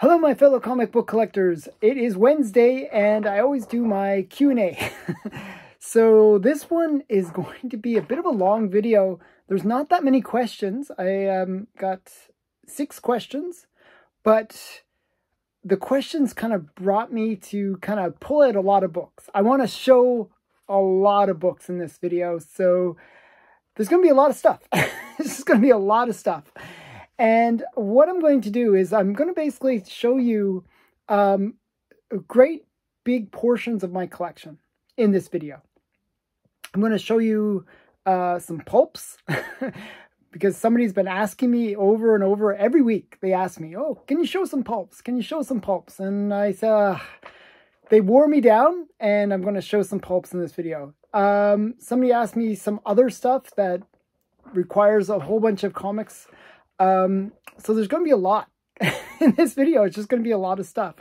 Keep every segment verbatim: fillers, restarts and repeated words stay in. Hello, my fellow comic book collectors. It is Wednesday, and I always do my Q and A. So this one is going to be a bit of a long video. There's not that many questions. I um, got six questions, but the questions kind of brought me to kind of pull out a lot of books. I want to show a lot of books in this video, so there's going to be a lot of stuff. This is going to be a lot of stuff. And what I'm going to do is I'm going to basically show you um, great big portions of my collection in this video. I'm going to show you uh, some pulps because somebody's been asking me over and over every week. They ask me, oh, can you show some pulps? Can you show some pulps? And I said, uh, they wore me down, and I'm going to show some pulps in this video. Um, somebody asked me some other stuff that requires a whole bunch of comics. Um, so there's going to be a lot in this video. It's just going to be a lot of stuff.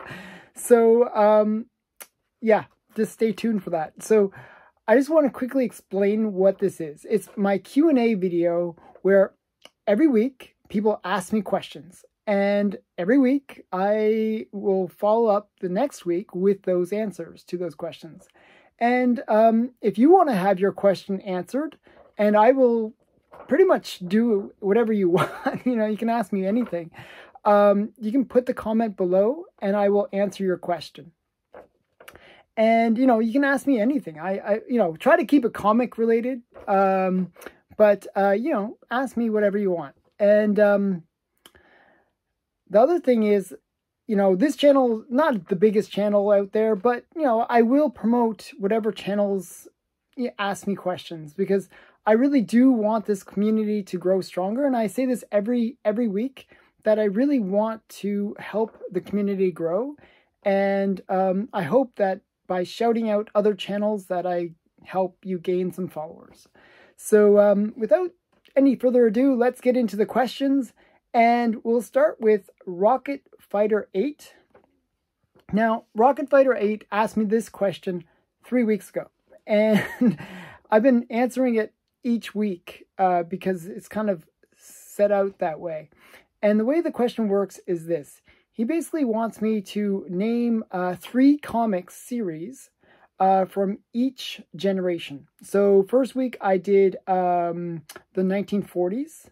So, um, yeah, just stay tuned for that. So I just want to quickly explain what this is. It's my Q and A video where every week people ask me questions, and every week I will follow up the next week with those answers to those questions. And, um, if you want to have your question answered, and I will pretty much do whatever you want. You know, you can ask me anything. Um, you can put the comment below and I will answer your question. And, you know, you can ask me anything. I, I you know, try to keep it comic related. Um, but, uh, you know, ask me whatever you want. And um, the other thing is, you know, this channel, not the biggest channel out there, but, you know, I will promote whatever channels ask me questions, because I really do want this community to grow stronger. And I say this every every week, that I really want to help the community grow. And um, I hope that by shouting out other channels that I help you gain some followers. So um, without any further ado, let's get into the questions. And we'll start with Rocket Fighter eight. Now, Rocket Fighter eight asked me this question three weeks ago, and I've been answering it each week uh, because it's kind of set out that way. And the way the question works is this. He basically wants me to name uh, three comics series uh, from each generation. So first week I did um, the nineteen forties,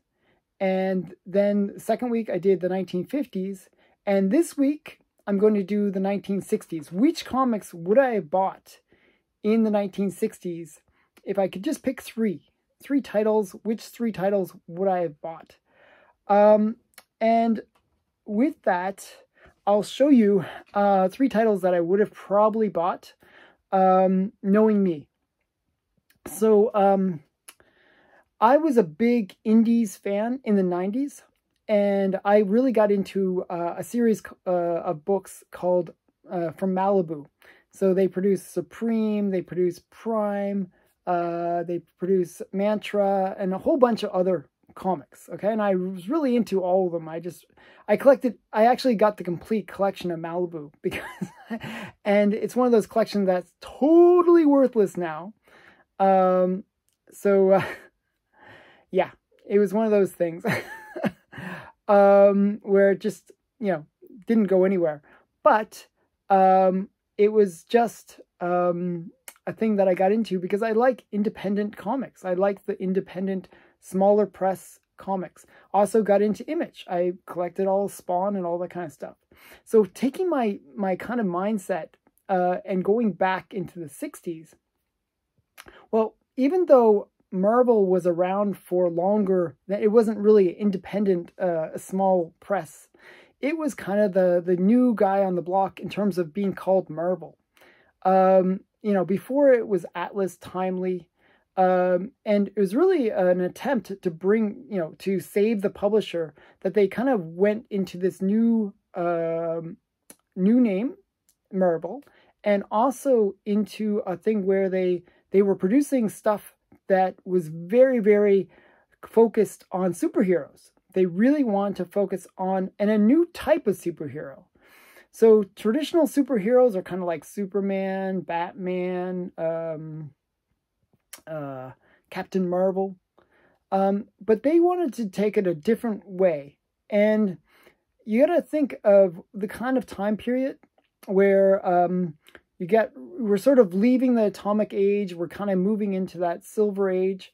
and then second week I did the nineteen fifties, and this week I'm going to do the nineteen sixties. Which comics would I have bought in the nineteen sixties if I could just pick three? Three titles, which three titles would I have bought? Um, and with that, I'll show you uh, three titles that I would have probably bought, um, knowing me. So um, I was a big indies fan in the nineties, and I really got into uh, a series uh, of books called uh, From Malibu. So they produce Supreme, they produce Prime, Uh, they produce Mantra, and a whole bunch of other comics, okay? And I was really into all of them. I just, I collected, I actually got the complete collection of Malibu, because, and it's one of those collections that's totally worthless now. Um, so, uh, yeah, it was one of those things um, where it just, you know, didn't go anywhere. But um, it was just... Um, a thing that I got into because I like independent comics. I like the independent, smaller press comics. Also got into Image. I collected all Spawn and all that kind of stuff. So taking my my kind of mindset uh, and going back into the sixties, well, even though Marvel was around for longer, it wasn't really independent, uh, a small press. It was kind of the, the new guy on the block in terms of being called Marvel. Um, You know, before it was Atlas, Timely, um, and it was really an attempt to bring, you know, to save the publisher, that they kind of went into this new, um, new name, Marvel, and also into a thing where they, they were producing stuff that was very, very focused on superheroes. They really wanted to focus on, and a new type of superhero. So traditional superheroes are kind of like Superman, Batman, um, uh, Captain Marvel. Um, but they wanted to take it a different way. And you got to think of the kind of time period where um, you get, we're sort of leaving the atomic age, we're kind of moving into that silver age.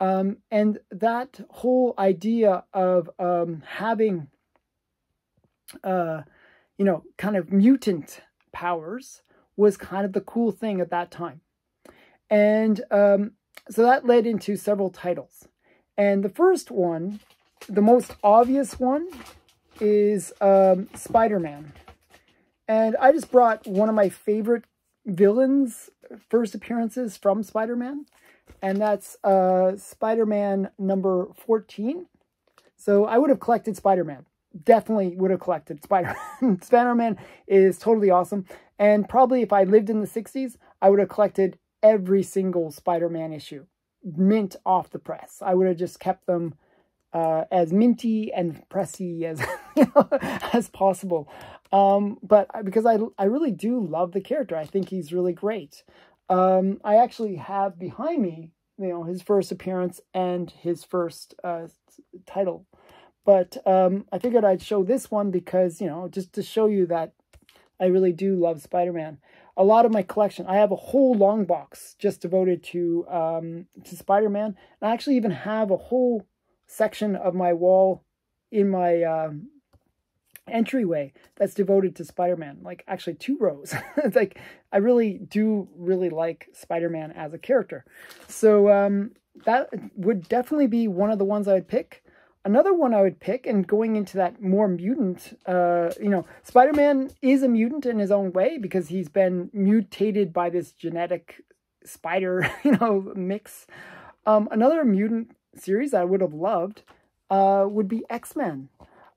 Um, and that whole idea of um, having, uh, you know, kind of mutant powers was kind of the cool thing at that time. And um, so that led into several titles. And the first one, the most obvious one, is um, Spider-Man. And I just brought one of my favorite villains' first appearances from Spider-Man. And that's uh, Spider-Man number fourteen. So I would have collected Spider-Man. Definitely would have collected Spider-Man. Spider-Man is totally awesome. And probably if I lived in the sixties, I would have collected every single Spider-Man issue. Mint off the press. I would have just kept them uh, as minty and pressy as, you know, as possible. Um, but because I, I really do love the character. I think he's really great. Um, I actually have behind me, you know, his first appearance and his first uh, title. But um, I figured I'd show this one because, you know, just to show you that I really do love Spider-Man. A lot of my collection, I have a whole long box just devoted to, um, to Spider-Man. And I actually even have a whole section of my wall in my um, entryway that's devoted to Spider-Man. Like, actually two rows. It's like, I really do really like Spider-Man as a character. So um, that would definitely be one of the ones I would pick. Another one I would pick, and going into that more mutant, uh, you know, Spider-Man is a mutant in his own way because he's been mutated by this genetic spider, you know, mix. Um, another mutant series I would have loved uh, would be X-Men.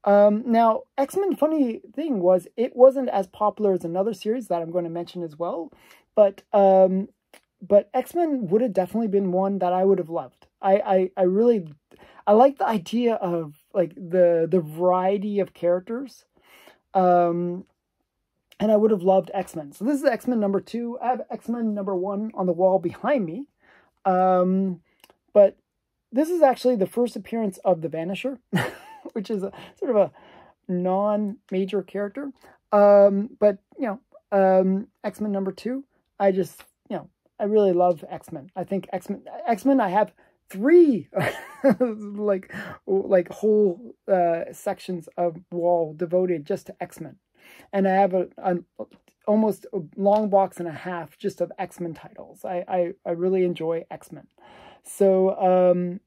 Um, now, X-Men, funny thing was, it wasn't as popular as another series that I'm going to mention as well, but um, but X-Men would have definitely been one that I would have loved. I, I, I really... I like the idea of like the the variety of characters, um, and I would have loved X-Men. So this is X-Men number two. I have X-Men number one on the wall behind me, um, but this is actually the first appearance of the Vanisher, which is a, sort of a non-major character. Um, but you know, um, X-Men number two. I just you know I really love X-Men. I think X-Men X-Men I have. Three like like whole uh, sections of wall devoted just to X-Men, and I have a, a almost a long box and a half just of X-Men titles. I I, I really enjoy X-Men, so um,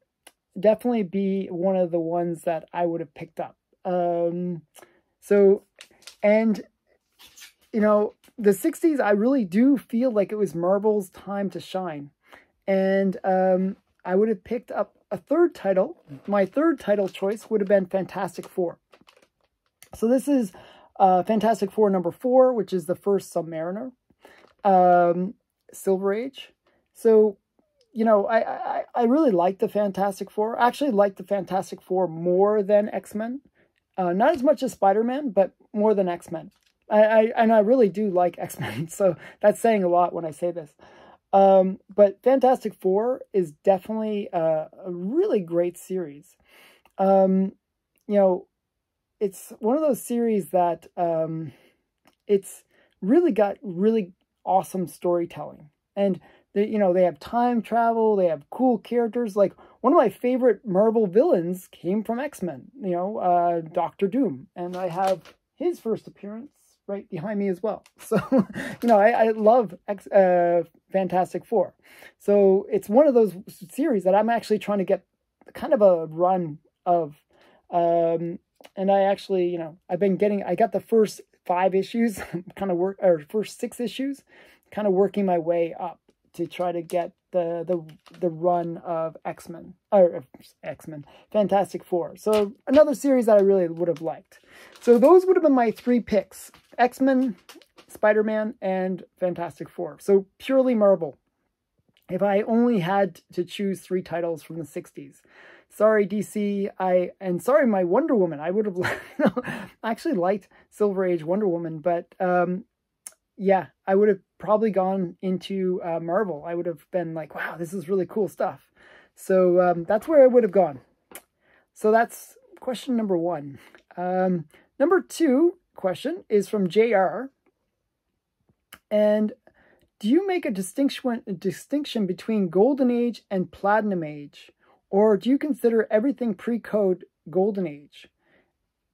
definitely be one of the ones that I would have picked up. Um, so, and you know, the sixties, I really do feel like it was Marvel's time to shine, and um. I would have picked up a third title. My third title choice would have been Fantastic Four. So this is uh, Fantastic Four number four, which is the first Submariner, um, Silver Age. So, you know, I, I, I really like the Fantastic Four. I actually like the Fantastic Four more than X-Men. Uh, not as much as Spider-Man, but more than X-Men. I, I, and I really do like X-Men, so that's saying a lot when I say this. Um, but Fantastic Four is definitely a, a really great series. Um, you know, it's one of those series that, um, it's really got really awesome storytelling, and they, you know, they have time travel, they have cool characters. Like, one of my favorite Marvel villains came from X-Men, you know, uh, Doctor Doom. And I have his first appearance right behind me as well. So, you know, I, I love X, uh, Fantastic Four. So it's one of those series that I'm actually trying to get kind of a run of. Um, and I actually, you know, I've been getting, I got the first five issues, kind of work, or first six issues, kind of working my way up to try to get the the, the run of X-Men, or X-Men, Fantastic Four. So another series that I really would have liked. So those would have been my three picks. X-Men, Spider-Man, and Fantastic Four. So purely Marvel. If I only had to choose three titles from the sixties. Sorry, D C. I and sorry, my Wonder Woman. I would have no, I actually liked Silver Age Wonder Woman, but um, yeah, I would have probably gone into uh, Marvel. I would have been like, wow, this is really cool stuff. So um, that's where I would have gone. So that's question number one. Um, Number two question is from J R. And do you make a distinction, a distinction between Golden Age and Platinum Age? Or do you consider everything pre-code Golden Age?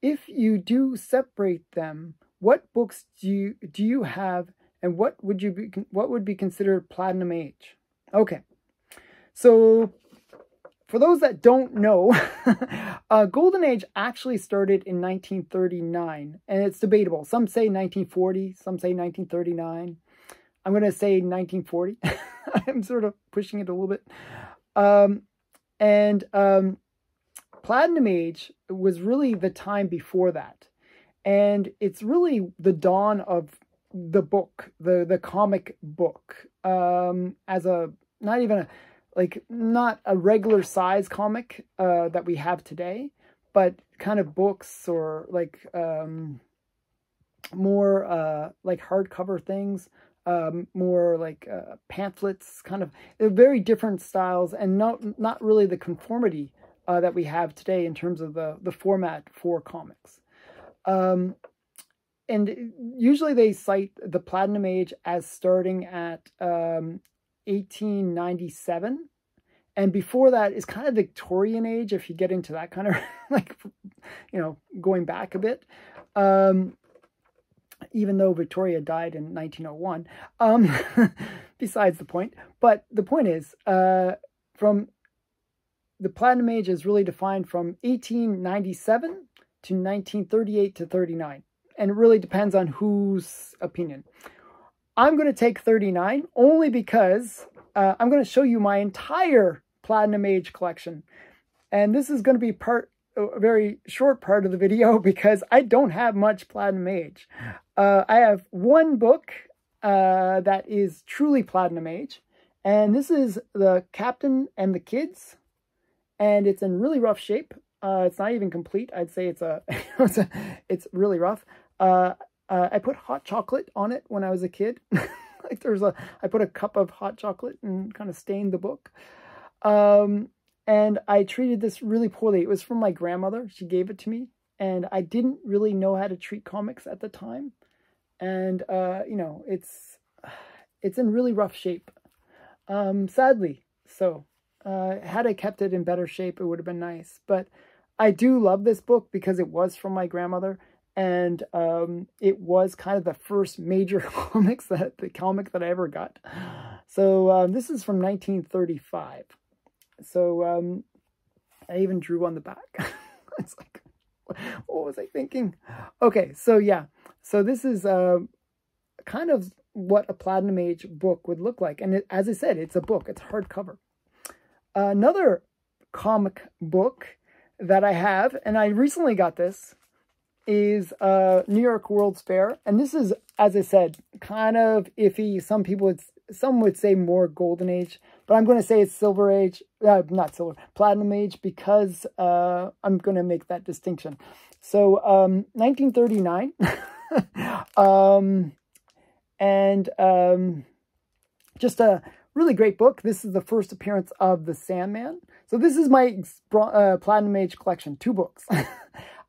If you do separate them, what books do you, do you have, and what would you be, what would be considered Platinum Age? Okay, so for those that don't know, uh, Golden Age actually started in nineteen thirty-nine, and it's debatable. Some say nineteen forty, some say nineteen thirty-nine. I'm going to say nineteen forty. I'm sort of pushing it a little bit. Um, and um, Platinum Age was really the time before that. And it's really the dawn of the book, the, the comic book, um, as a, not even a, like, not a regular size comic uh, that we have today, but kind of books or like um, more uh, like hardcover things, um, more like uh, pamphlets, kind of very different styles, and not, not really the conformity uh, that we have today in terms of the, the format for comics. Um, and usually they cite the Platinum Age as starting at um, eighteen ninety-seven, and before that is kind of Victorian Age, if you get into that kind of, like, you know, going back a bit, um, even though Victoria died in nineteen oh one, um, besides the point. But the point is, uh, from the Platinum Age is really defined from eighteen ninety-seven to nineteen thirty-eight to thirty-nine, and it really depends on whose opinion. I'm going to take thirty-nine only because uh, I'm going to show you my entire Platinum Age collection. And this is going to be part, a very short part of the video, because I don't have much Platinum Age. Uh, I have one book uh, that is truly Platinum Age. And this is The Captain and the Kids. And it's in really rough shape. Uh, it's not even complete. I'd say it's a, it's, a it's really rough. Uh, Uh, I put hot chocolate on it when I was a kid. Like there's a, I put a cup of hot chocolate and kind of stained the book. Um, and I treated this really poorly. It was from my grandmother. She gave it to me, and I didn't really know how to treat comics at the time. And uh, you know, it's it's in really rough shape, um, sadly. So uh, had I kept it in better shape, it would have been nice. But I do love this book because it was from my grandmother. And um, it was kind of the first major comics that the comic that I ever got. So um, this is from nineteen thirty-five. So um, I even drew on the back. It's like, what was I thinking? Okay, so yeah. So this is uh, kind of what a Platinum Age book would look like. And it, as I said, it's a book. It's hardcover. Uh, another comic book that I have, and I recently got this, is uh, New York World's Fair. And this is, as I said, kind of iffy. Some people would, some would say more Golden Age, but I'm going to say it's Silver Age, uh, not Silver, Platinum Age, because uh, I'm going to make that distinction. So um, nineteen thirty-nine, um, and um, just a really great book. This is the first appearance of the Sandman. So this is my uh, Platinum Age collection, two books.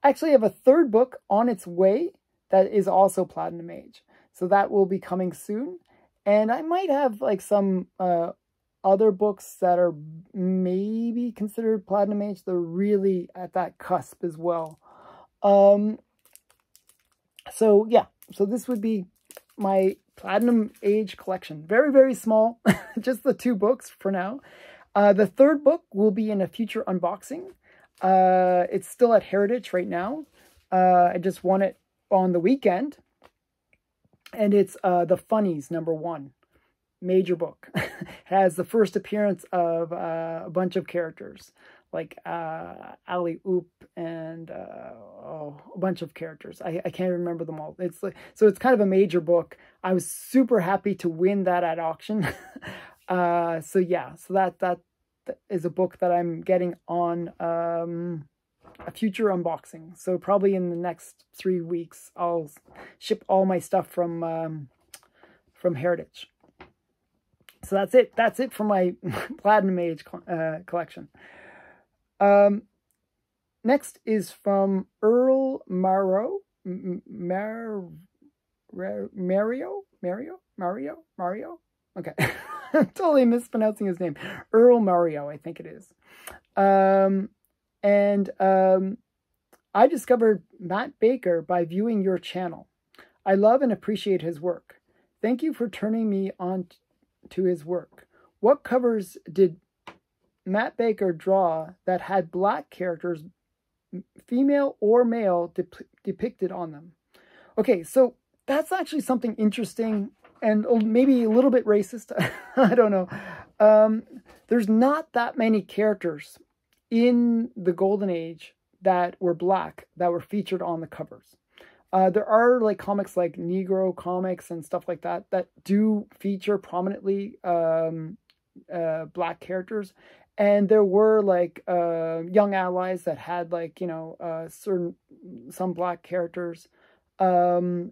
Actually, I have a third book on its way that is also Platinum Age. So that will be coming soon. And I might have like some uh, other books that are maybe considered Platinum Age. They're really at that cusp as well. Um, so yeah, so this would be my Platinum Age collection. Very, very small, just the two books for now. Uh, the third book will be in a future unboxing. Uh, it's still at Heritage right now. Uh, I just won it on the weekend. And it's uh, The Funnies, number one. Major book. It has the first appearance of uh, a bunch of characters. Like uh, Ali Oop and uh, oh, a bunch of characters. I, I can't remember them all. It's like, so it's kind of a major book. I was super happy to win that at auction. uh, so yeah, so that that. is a book that I'm getting on um, a future unboxing. So probably in the next three weeks, I'll ship all my stuff from um, from Heritage. So that's it. That's it for my Platinum Age uh, collection. Um, next is from Earl Morrow, Mar Mario? Mario? Mario? Mario? Okay. I'm totally mispronouncing his name. Earl Mario, I think it is. Um, and um, I discovered Matt Baker by viewing your channel. I love and appreciate his work. Thank you for turning me on to his work. What covers did Matt Baker draw that had black characters, female or male, dep depicted on them? Okay, so that's actually something interesting and maybe a little bit racist. I don't know. Um, there's not that many characters in the Golden Age that were black that were featured on the covers. Uh, there are like comics like Negro comics and stuff like that that do feature prominently um, uh, black characters. And there were like uh, Young Allies that had like, you know, uh, certain some black characters. Um,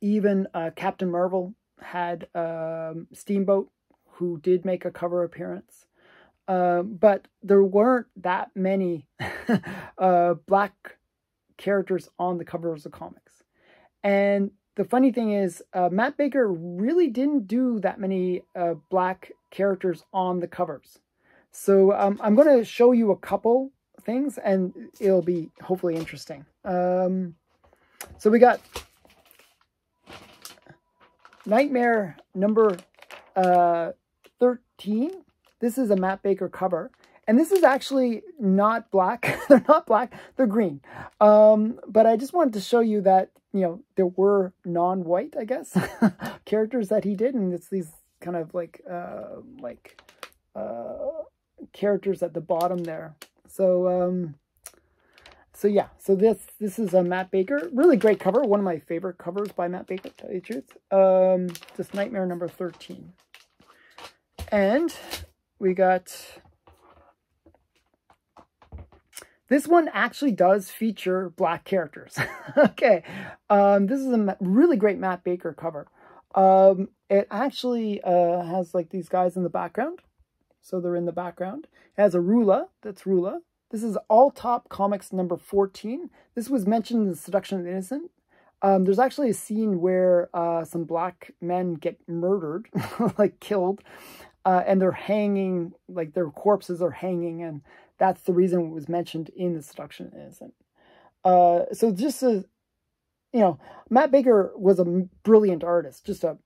even uh, Captain Marvel had um, Steamboat, who did make a cover appearance. Uh, but there weren't that many uh, black characters characters on the covers of comics. And the funny thing is, uh, Matt Baker really didn't do that many uh, black characters on the covers. So um, I'm going to show you a couple things and it'll be hopefully interesting. Um, so we got Nightmare number uh, thirteen. This is a Matt Baker cover. And this is actually not black. They're not black. They're green. Um, but I just wanted to show you that, you know, there were non-white, I guess, characters that he did. And it's these kind of like, uh, like uh, characters at the bottom there. So, um, so yeah. So this this is a Matt Baker. Really great cover. One of my favorite covers by Matt Baker, to tell you the truth. Um, just Nightmare number thirteen. And we got... This one actually does feature black characters. Okay, um, this is a really great Matt Baker cover. Um, it actually uh, has like these guys in the background. So they're in the background. It has a Rula, that's Rula. This is All Top Comics number fourteen. This was mentioned in Seduction of the Innocent. Um, there's actually a scene where uh, some black men get murdered, like killed, uh, and they're hanging, like their corpses are hanging, and that's the reason it was mentioned in the Seduction of the Innocent. Uh, so just, a, you know, Matt Baker was a brilliant artist, just an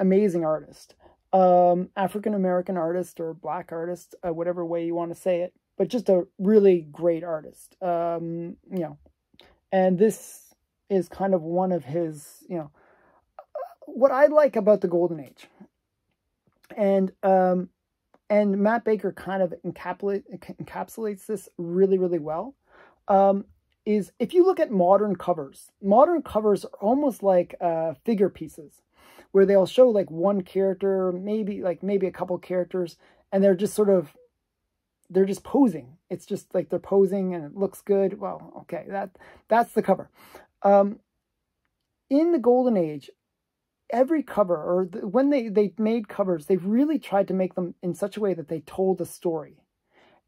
amazing artist. Um, African-American artist or black artist, uh, whatever way you want to say it, but just a really great artist, um, you know. And this is kind of one of his, you know, what I like about the Golden Age. And, um, And Matt Baker kind of encapsulate, encapsulates this really, really well. Um, is if you look at modern covers, modern covers are almost like uh, figure pieces, where they'll show like one character, maybe like maybe a couple characters, and they're just sort of, they're just posing. It's just like they're posing, and it looks good. Well, okay, that that's the cover. Um, in the Golden Age, every cover, or the, when they, they made covers, they really tried to make them in such a way that they told a story.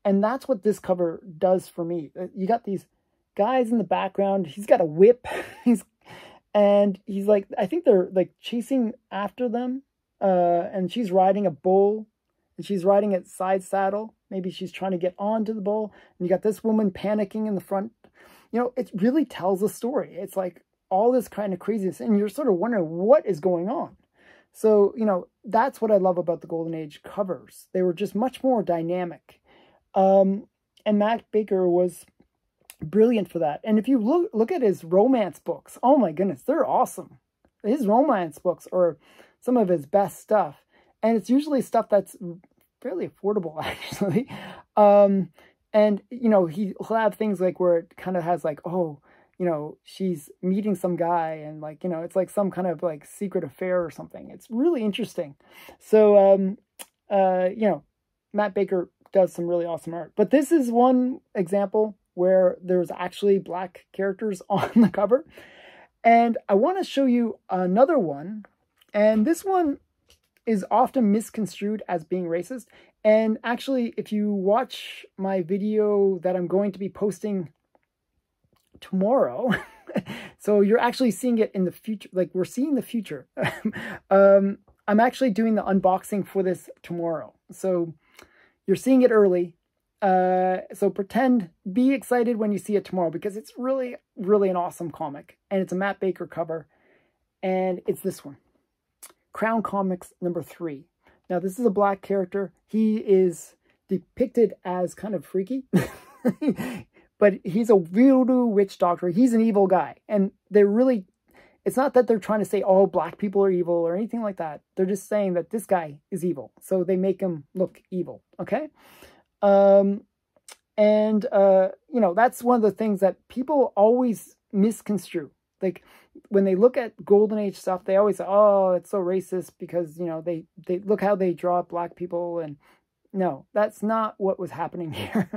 And that's what this cover does for me. You got these guys in the background. He's got a whip. he's And he's like, I think they're like chasing after them. Uh, and she's riding a bull. And she's riding it side saddle. Maybe she's trying to get onto the bull. And you got this woman panicking in the front. You know, it really tells a story. It's like, all this kind of craziness, and you're sort of wondering what is going on. So, you know, that's what I love about the Golden Age covers. They were just much more dynamic. Um, and Matt Baker was brilliant for that. And if you look, look at his romance books, oh my goodness, they're awesome. His romance books are some of his best stuff. And it's usually stuff that's fairly affordable, actually. Um, and, you know, he'll have things like where it kind of has like, oh, you know, she's meeting some guy and like, you know, it's like some kind of like secret affair or something. It's really interesting. So, um, uh, you know, Matt Baker does some really awesome art, but this is one example where there's actually black characters on the cover. And I want to show you another one. And this one is often misconstrued as being racist. And actually, if you watch my video that I'm going to be posting tomorrow So you're actually seeing it in the future. Like, we're seeing the future. um, I'm actually doing the unboxing for this tomorrow. So you're seeing it early. Uh, so pretend, be excited when you see it tomorrow, because it's really, really an awesome comic. And it's a Matt Baker cover. And it's this one. Crown Comics number three. Now, this is a black character. He is depicted as kind of freaky. But he's a voodoo witch doctor. He's an evil guy. And they're really... It's not that they're trying to say, oh, black people are evil or anything like that. They're just saying that this guy is evil. So they make him look evil. Okay? Um, and, uh, you know, that's one of the things that people always misconstrue. Like, when they look at Golden Age stuff, they always say, oh, it's so racist because, you know, they, they look how they draw black people. And no, that's not what was happening here.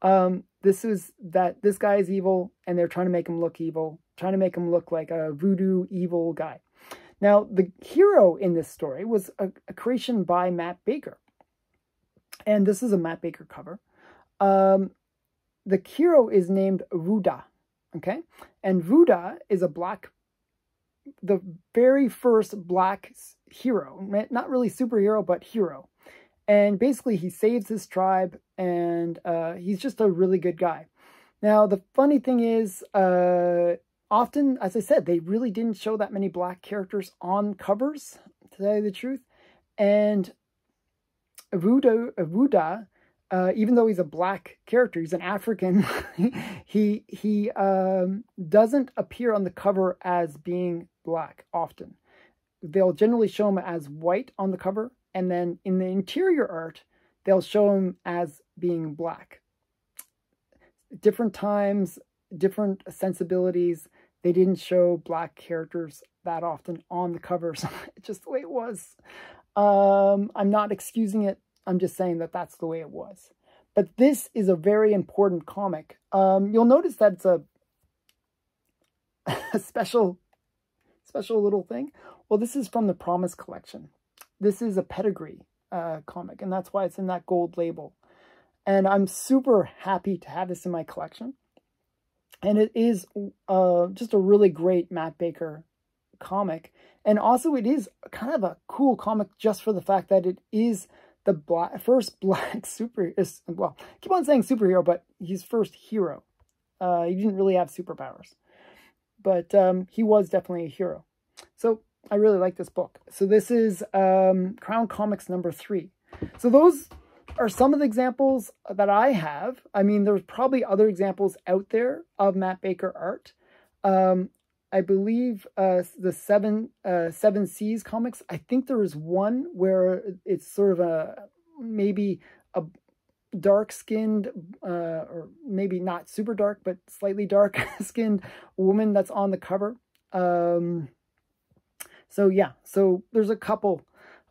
um, this is that this guy is evil and they're trying to make him look evil, trying to make him look like a voodoo evil guy. Now, the hero in this story was a, a creation by Matt Baker. And this is a Matt Baker cover. Um, the hero is named Vuda. Okay, and Vuda is a black, the very first black hero, not really superhero, but hero. And basically he saves his tribe, and uh, he's just a really good guy. Now, the funny thing is, uh, often, as I said, they really didn't show that many black characters on covers, to tell you the truth. And Vuda, Vuda Uh, even though he's a black character, he's an African, he he um, doesn't appear on the cover as being black often. They'll generally show him as white on the cover, and then in the interior art, they'll show him as being black. Different times, different sensibilities, they didn't show black characters that often on the covers. It's just the way it was. Um, I'm not excusing it. I'm just saying that that's the way it was. But this is a very important comic. Um, you'll notice that it's a, a special, special little thing. Well, this is from the Promise Collection. This is a pedigree uh, comic, and that's why it's in that gold label. And I'm super happy to have this in my collection. And it is uh, just a really great Matt Baker comic. And also it is kind of a cool comic just for the fact that it is... The black, first black super is, well, I keep on saying superhero, but he's first hero. Uh, he didn't really have superpowers, but um, he was definitely a hero. So I really like this book. So this is um, Crown Comics number three. So those are some of the examples that I have. I mean, there's probably other examples out there of Matt Baker art. Um, I believe uh, the seven uh, Seven Seas comics, I think there is one where it's sort of a, maybe a dark-skinned, uh, or maybe not super dark, but slightly dark-skinned woman that's on the cover. Um, so yeah, so there's a couple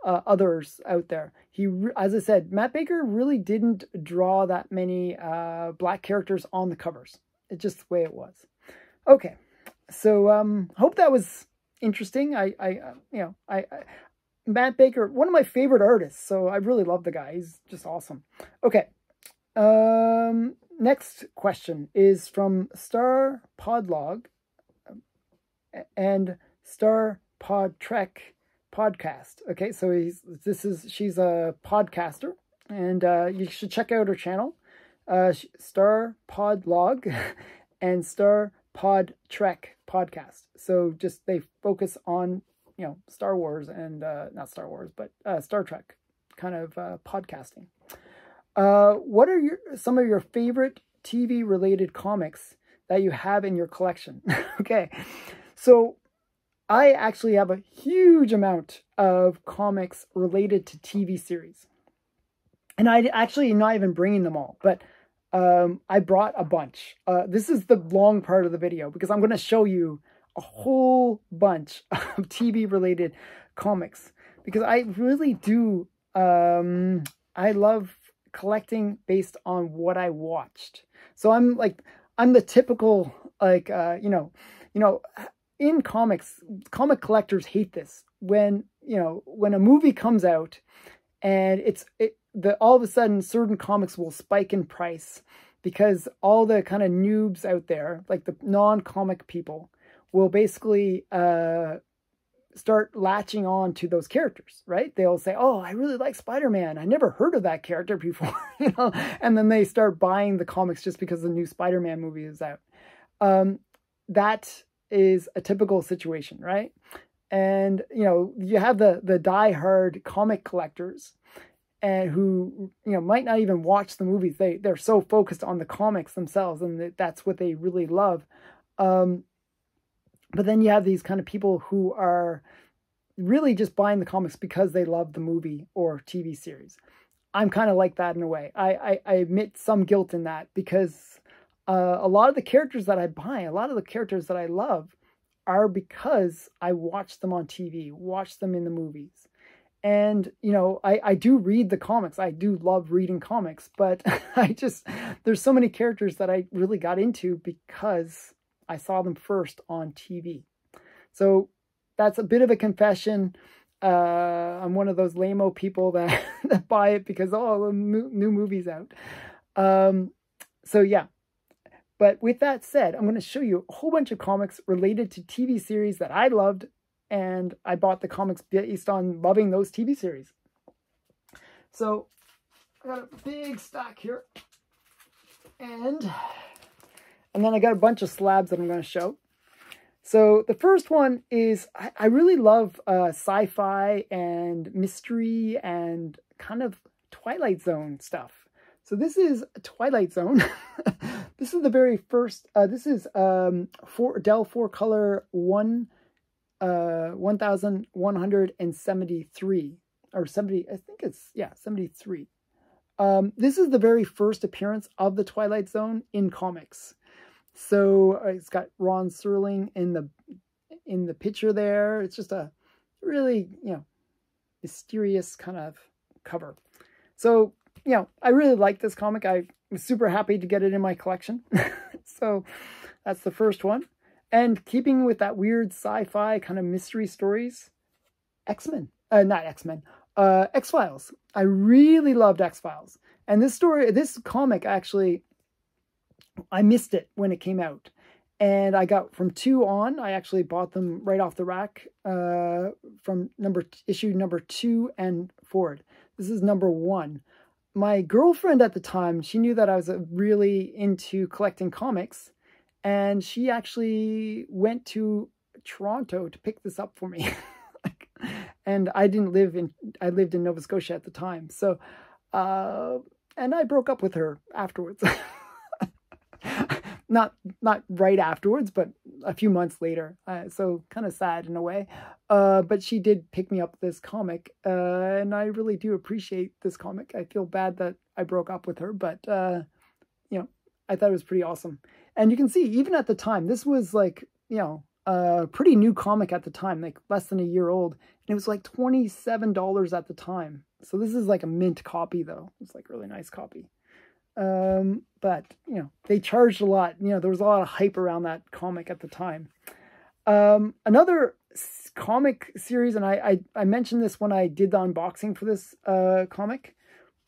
uh, others out there. He, as I said, Matt Baker really didn't draw that many uh, black characters on the covers. It's just the way it was. Okay. So, um, hope that was interesting. I, I, uh, you know, I, I, Matt Baker, one of my favorite artists. So I really love the guy. He's just awesome. Okay. Um, next question is from Star Podlog and Star Pod Trek podcast. Okay. So he's, this is, she's a podcaster, and, uh, you should check out her channel, uh, Star Podlog and Star Pod Trek podcast. So just they focus on, you know, Star Wars and uh, not Star Wars, but uh, Star Trek kind of uh, podcasting. Uh, what are your some of your favorite T V related comics that you have in your collection? Okay, so I actually have a huge amount of comics related to T V series, and I actually am not even bringing them all, but. Um, I brought a bunch. Uh, this is the long part of the video because I'm going to show you a whole bunch of T V-related comics because I really do, um, I love collecting based on what I watched. So I'm like, I'm the typical, like, uh, you know, you know, in comics, comic collectors hate this when, you know, when a movie comes out and it's, it, The, all of a sudden, certain comics will spike in price. because all the kind of noobs out there, like the non-comic people, will basically uh, start latching on to those characters, right? They'll say, oh, I really like Spider-Man. I never heard of that character before, you know? And then they start buying the comics just because the new Spider-Man movie is out. Um, that is a typical situation, right? And, you know, you have the, the die-hard comic collectors and who, you know, might not even watch the movies. They, they're so focused on the comics themselves, and that's what they really love. Um, But then you have these kind of people who are really just buying the comics because they love the movie or T V series. I'm kind of like that in a way. I, I, I admit some guilt in that, because uh, a lot of the characters that I buy, a lot of the characters that I love are because I watch them on T V, watch them in the movies. And, you know, I, I do read the comics. I do love reading comics, but I just, there's so many characters that I really got into because I saw them first on T V. So that's a bit of a confession. Uh, I'm one of those lame-o people that, that buy it because, oh, the mo new movie's out. Um, so yeah. But with that said, I'm going to show you a whole bunch of comics related to T V series that I loved, and I bought the comics based on loving those T V series. So I got a big stack here. And... And then I got a bunch of slabs that I'm going to show. So the first one is, I, I really love uh, sci-fi and mystery and kind of Twilight Zone stuff. So this is Twilight Zone. This is the very first, uh, this is um, four, Dell four color one, uh, one thousand one hundred seventy-three, or seventy, I think it's, yeah, seventy-three. Um, this is the very first appearance of the Twilight Zone in comics. So it's got Ron Serling in the in the picture there. It's just a really, you know, mysterious kind of cover. So, you know, I really like this comic. I was super happy to get it in my collection. So that's the first one. And keeping with that weird sci-fi kind of mystery stories, X-Men. Uh, not X-Men. Uh, X-Files. I really loved X-Files. And this story, this comic actually... I missed it when it came out, and I got from two on. I actually bought them right off the rack uh, from number issue number two and forward. This is number one. My girlfriend at the time, she knew that I was really into collecting comics, and she actually went to Toronto to pick this up for me. And I didn't live in, I lived in Nova Scotia at the time. So, uh, and I broke up with her afterwards. Not not right afterwards, but a few months later. Uh, so kind of sad in a way. Uh, but she did pick me up this comic, uh, and I really do appreciate this comic. I feel bad that I broke up with her, but uh, you know, I thought it was pretty awesome. And you can see, even at the time, this was like, you know, a pretty new comic at the time, like less than a year old, and it was like twenty-seven dollars at the time. So this is like a mint copy though. It's like a really nice copy. Um, but, you know, they charged a lot. You know, there was a lot of hype around that comic at the time. Um, another comic series, and I, I, I mentioned this when I did the unboxing for this uh, comic.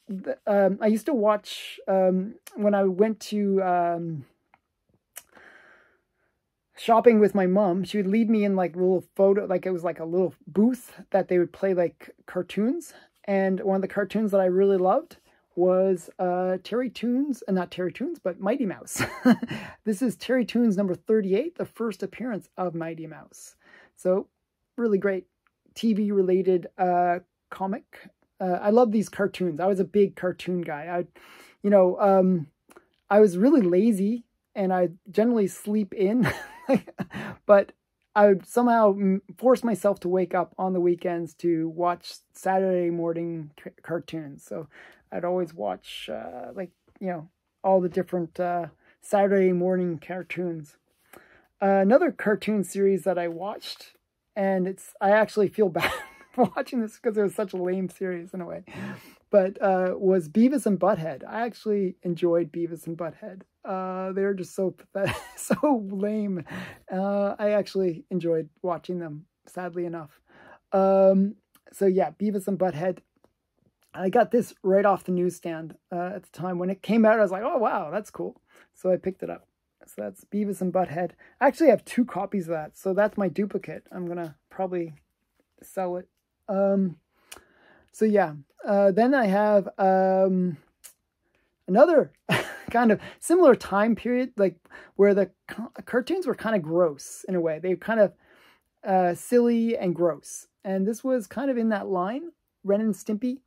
The, um, I used to watch, um, when I went to um, shopping with my mom, she would lead me in like little photo, like it was like a little booth that they would play like cartoons. And one of the cartoons that I really loved was uh, Terry Toons, and uh, not Terry Toons, but Mighty Mouse. This is Terry Toons number thirty-eight, the first appearance of Mighty Mouse. So really great T V-related uh, comic. Uh, I love these cartoons. I was a big cartoon guy. I, you know, um, I was really lazy, and I generally sleep in, but I would somehow force myself to wake up on the weekends to watch Saturday morning cartoons. So I'd always watch, uh, like, you know, all the different uh, Saturday morning cartoons. Uh, another cartoon series that I watched, and it's, I actually feel bad for watching this because it was such a lame series in a way, but uh, was Beavis and Butthead. I actually enjoyed Beavis and Butthead. Uh, they were just so pathetic, so lame. Uh, I actually enjoyed watching them, sadly enough. Um, so yeah, Beavis and Butthead. I got this right off the newsstand uh, at the time. When it came out, I was like, oh, wow, that's cool. So I picked it up. So that's Beavis and Butthead. I actually have two copies of that. So that's my duplicate. I'm going to probably sell it. Um, so yeah. Uh, then I have um, another kind of similar time period, like where the cartoons were kind of gross in a way. They were kind of uh, silly and gross. And this was kind of in that line, Ren and Stimpy.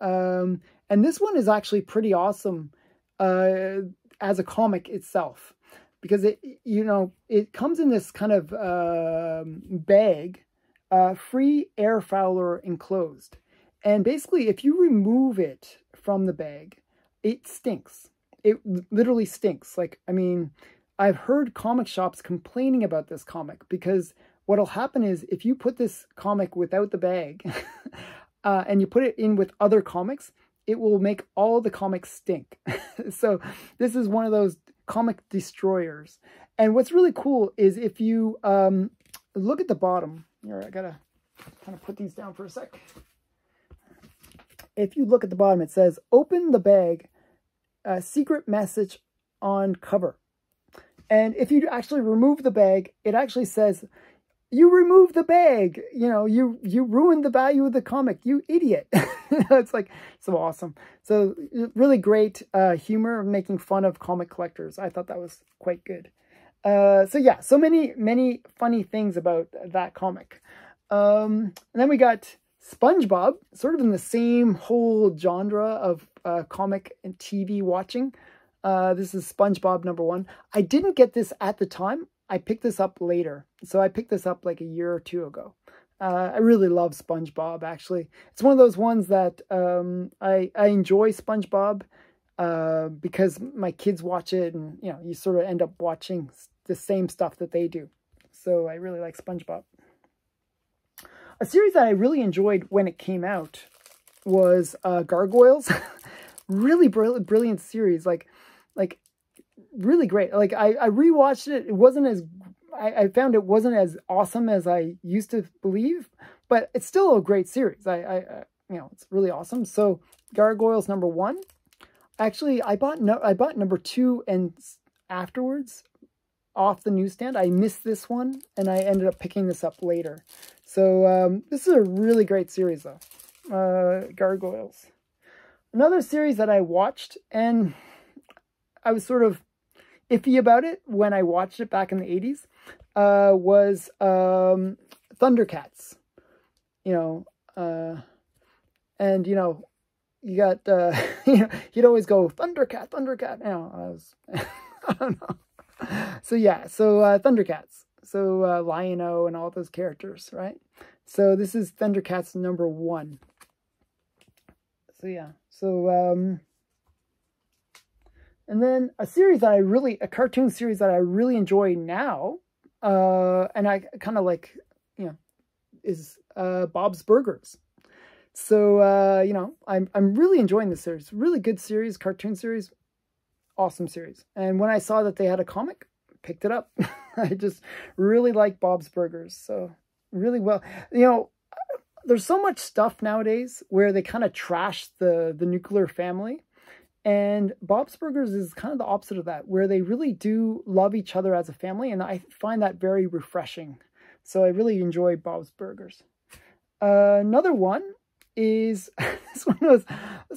Um, and this one is actually pretty awesome uh, as a comic itself, because it, you know, it comes in this kind of uh, bag, uh, free air fouler enclosed. And basically, if you remove it from the bag, it stinks. It literally stinks. Like, I mean, I've heard comic shops complaining about this comic, because what'll happen is if you put this comic without the bag, Uh, and you put it in with other comics, it will make all the comics stink. So this is one of those comic destroyers. And what's really cool is if you um, look at the bottom, here, I gotta kind of put these down for a sec. If you look at the bottom, it says, open the bag, a secret message on cover. And if you actually remove the bag, it actually says, you remove the bag, you know, you, you ruined the value of the comic, you idiot. It's like, so awesome. So really great uh, humor, making fun of comic collectors. I thought that was quite good. Uh, so yeah, so many, many funny things about that comic. Um, and then we got SpongeBob, sort of in the same whole genre of uh, comic and T V watching. Uh, this is SpongeBob number one. I didn't get this at the time. I picked this up later. So I picked this up like a year or two ago. Uh, I really love SpongeBob, actually. It's one of those ones that um, I, I enjoy SpongeBob uh, because my kids watch it, and you know, you sort of end up watching the same stuff that they do. So I really like SpongeBob. A series that I really enjoyed when it came out was uh, Gargoyles. Really brilliant, brilliant series. Like, like, really great. Like I, I rewatched it. It wasn't as, I, I found it wasn't as awesome as I used to believe, but it's still a great series. I, I, I you know, it's really awesome. So Gargoyles number one, actually I bought, no, I bought number two and afterwards off the newsstand. I missed this one and I ended up picking this up later. So um, this is a really great series though. Uh, Gargoyles. Another series that I watched, and I was sort of iffy about it when I watched it back in the eighties, uh, was um, Thundercats, you know, uh, and, you know, you got, uh, you know, he'd always go, Thundercat, Thundercat, you know, I was, I don't know. So, yeah, so uh, Thundercats, so uh, Lion-O and all those characters, right? So this is Thundercats number one. So, yeah, so, um... and then a series that I really, a cartoon series that I really enjoy now, uh, and I kind of like, you know, is uh, Bob's Burgers. So, uh, you know, I'm, I'm really enjoying this series. Really good series, cartoon series, awesome series. And when I saw that they had a comic, picked it up. I just really like Bob's Burgers. So really well, you know, there's so much stuff nowadays where they kind of trash the, the nuclear family. And Bob's Burgers is kind of the opposite of that, where they really do love each other as a family, and I find that very refreshing. So I really enjoy Bob's Burgers. Uh, another one is this one was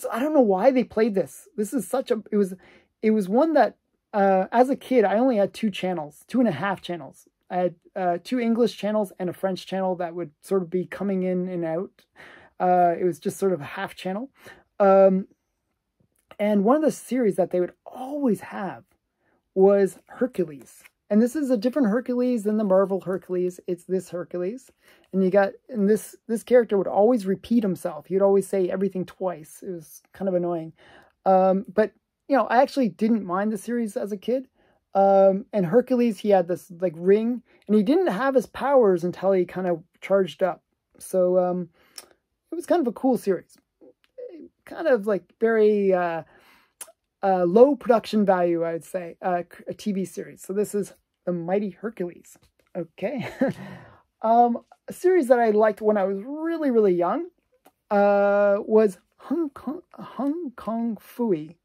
I don't know why they played this. This is such a it was it was one that uh, as a kid I only had two channels, two and a half channels. I had uh, two English channels and a French channel that would sort of be coming in and out. Uh, it was just sort of a half channel. Um, And one of the series that they would always have was Hercules. And this is a different Hercules than the Marvel Hercules. It's this Hercules. And you got, and this, this character would always repeat himself. He'd always say everything twice. It was kind of annoying. Um, but, you know, I actually didn't mind the series as a kid. Um, and Hercules, he had this, like, ring. And he didn't have his powers until he kind of charged up. So um, it was kind of a cool series. Kind of like very uh, uh, low production value, I would say, uh, a T V series. So this is The Mighty Hercules. Okay. um, a series that I liked when I was really, really young uh, was Hung Kong, Hung Kong Fui.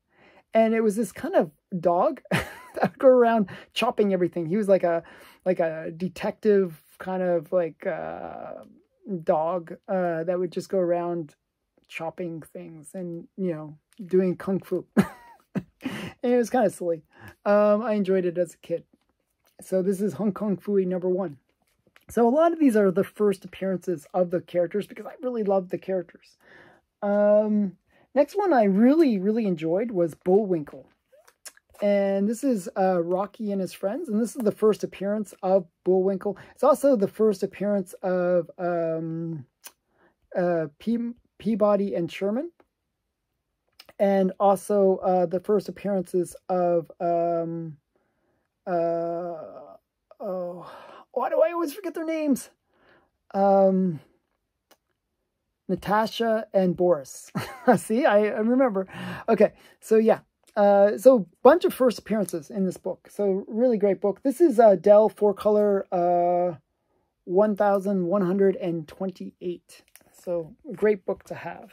And it was this kind of dog that would go around chopping everything. He was like a like a detective kind of like uh, dog uh, that would just go around chopping things and, you know, doing kung fu. And it was kind of silly. Um, I enjoyed it as a kid. So this is Hung Kong Fui number one. So a lot of these are the first appearances of the characters because I really loved the characters. Um, next one I really, really enjoyed was Bullwinkle. And this is uh, Rocky and his friends. And this is the first appearance of Bullwinkle. It's also the first appearance of um, uh, Pe- Peabody and Sherman. And also uh, the first appearances of... Um, uh, oh... Why do I always forget their names? Um, Natasha and Boris. See, I, I remember. Okay, so yeah. Uh, so bunch of first appearances in this book. So really great book. This is uh, Dell four color uh, one thousand one hundred twenty-eight. So great book to have.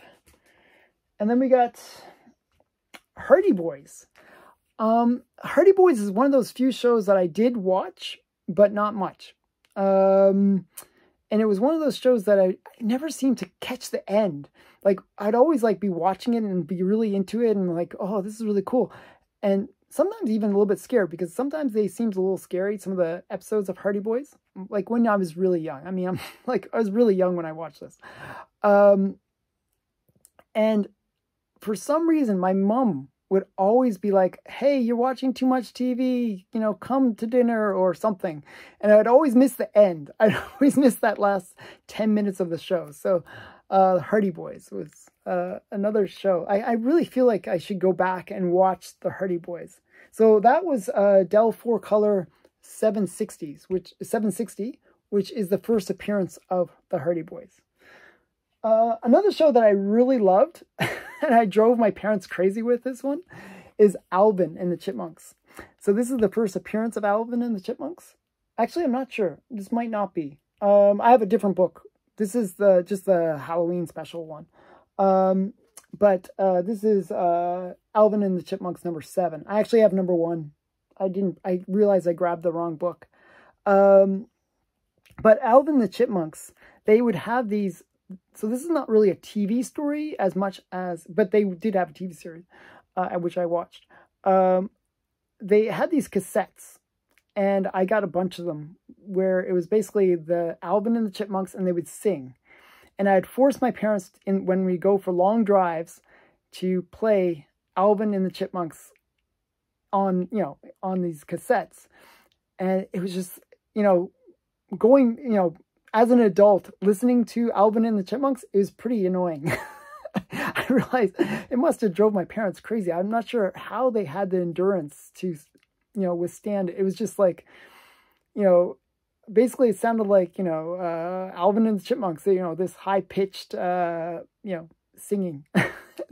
And then we got Hardy Boys. Um, Hardy Boys is one of those few shows that I did watch, but not much. Um, and it was one of those shows that I, I never seemed to catch the end. Like, I'd always like be watching it and be really into it and like, oh, this is really cool. And sometimes even a little bit scared because sometimes they seemed a little scary, some of the episodes of Hardy Boys. Like when I was really young. I mean, I'm like, I was really young when I watched this. Um, and for some reason, my mom would always be like, hey, you're watching too much T V, you know, come to dinner or something. And I'd always miss the end. I'd always miss that last ten minutes of the show. So uh, Hardy Boys was uh, another show. I, I really feel like I should go back and watch the Hardy Boys. So that was uh, Dell four color seven sixties, which, seven sixty, which is the first appearance of the Hardy Boys. Uh, another show that I really loved, and I drove my parents crazy with this one, is Alvin and the Chipmunks. So this is the first appearance of Alvin and the Chipmunks. Actually, I'm not sure. This might not be. Um, I have a different book. This is the just the Halloween special one. Um, but uh, this is uh, Alvin and the Chipmunks number seven. I actually have number one. I didn't. I realized I grabbed the wrong book. Um, but Alvin and the Chipmunks, they would have these. So this is not really a T V story as much as, but they did have a T V series, uh, which I watched. Um, they had these cassettes, and I got a bunch of them, where it was basically the Alvin and the Chipmunks, and they would sing. And I'd force my parents, in, when we go for long drives, to play Alvin and the Chipmunks on, you know, on these cassettes. And it was just, you know, going, you know, as an adult, listening to Alvin and the Chipmunks is pretty annoying. I realized it must have drove my parents crazy. I'm not sure how they had the endurance to, you know, withstand it. It was just like, you know, basically it sounded like, you know, uh, Alvin and the Chipmunks, you know, this high-pitched, uh, you know, singing.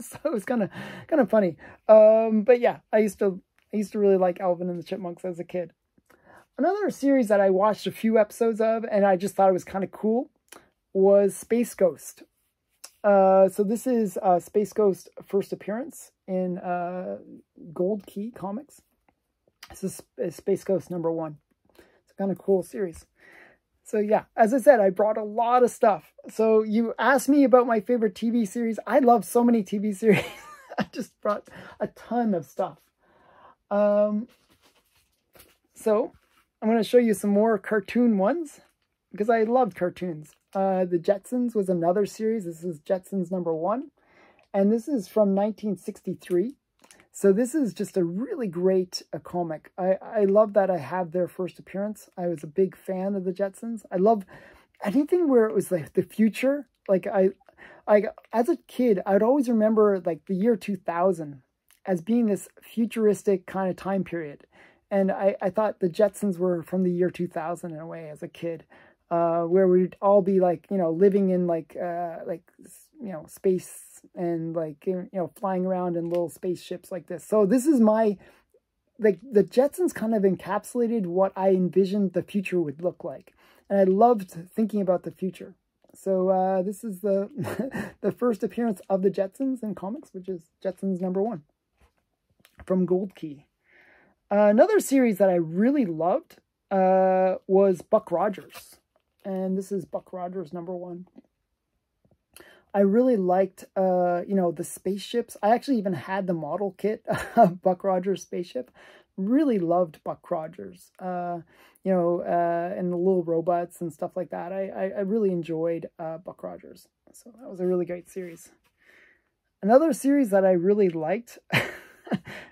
So it was kind of kind of funny. Um, but yeah, I used to I used to really like Alvin and the Chipmunks as a kid. Another series that I watched a few episodes of and I just thought it was kind of cool was Space Ghost. Uh, so this is uh, Space Ghost first appearance in uh, Gold Key Comics. This is Space Ghost number one. It's a kind of cool series. So yeah, as I said, I brought a lot of stuff. So you asked me about my favorite T V series. I love so many T V series. I just brought a ton of stuff. Um, so... I'm going to show you some more cartoon ones because I loved cartoons. Uh, the Jetsons was another series. This is Jetsons number one. And this is from nineteen sixty-three. So this is just a really great uh, comic. I, I love that I have their first appearance. I was a big fan of the Jetsons. I love anything where it was like the future. Like I, I as a kid, I'd always remember like the year two thousand as being this futuristic kind of time period. And I, I thought the Jetsons were from the year two thousand in a way as a kid, uh, where we'd all be like, you know, living in like, uh, like, you know, space and like, you know, flying around in little spaceships like this. So this is my, like the Jetsons kind of encapsulated what I envisioned the future would look like. And I loved thinking about the future. So uh, this is the the first appearance of the Jetsons in comics, which is Jetsons number one from Gold Key. Uh, another series that I really loved uh, was Buck Rogers, and this is Buck Rogers number one. I really liked, uh, you know, the spaceships. I actually even had the model kit of Buck Rogers' spaceship. Really loved Buck Rogers, uh, you know, uh, and the little robots and stuff like that. I, I, I really enjoyed uh, Buck Rogers. So that was a really great series. Another series that I really liked, and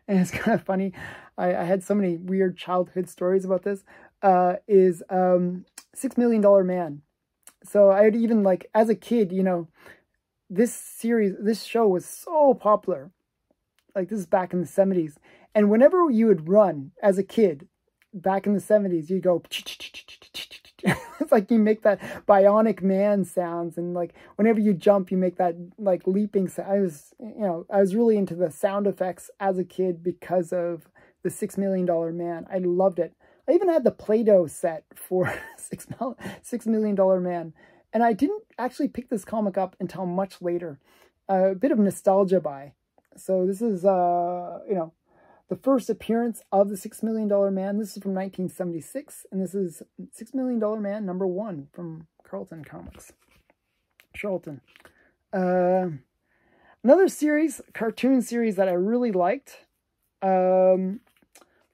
it's kind of funny, I, I had so many weird childhood stories about this, uh, is um, Six Million Dollar Man. So I had even, like, as a kid, you know, this series, this show was so popular. Like, this is back in the seventies. And whenever you would run as a kid, back in the seventies, you'd go, it's like you make that bionic man sounds. And like, whenever you jump, you make that like leaping sound. I was, you know, I was really into the sound effects as a kid because of the Six Million Dollar Man. I loved it. I even had the Play-Doh set for six, six Million Dollar Man. And I didn't actually pick this comic up until much later. Uh, a bit of nostalgia buy. So this is, uh, you know, the first appearance of the Six Million Dollar Man. This is from nineteen seventy-six, and this is Six Million Dollar Man number one from Charlton Comics. Charlton. Uh, another series, cartoon series that I really liked um,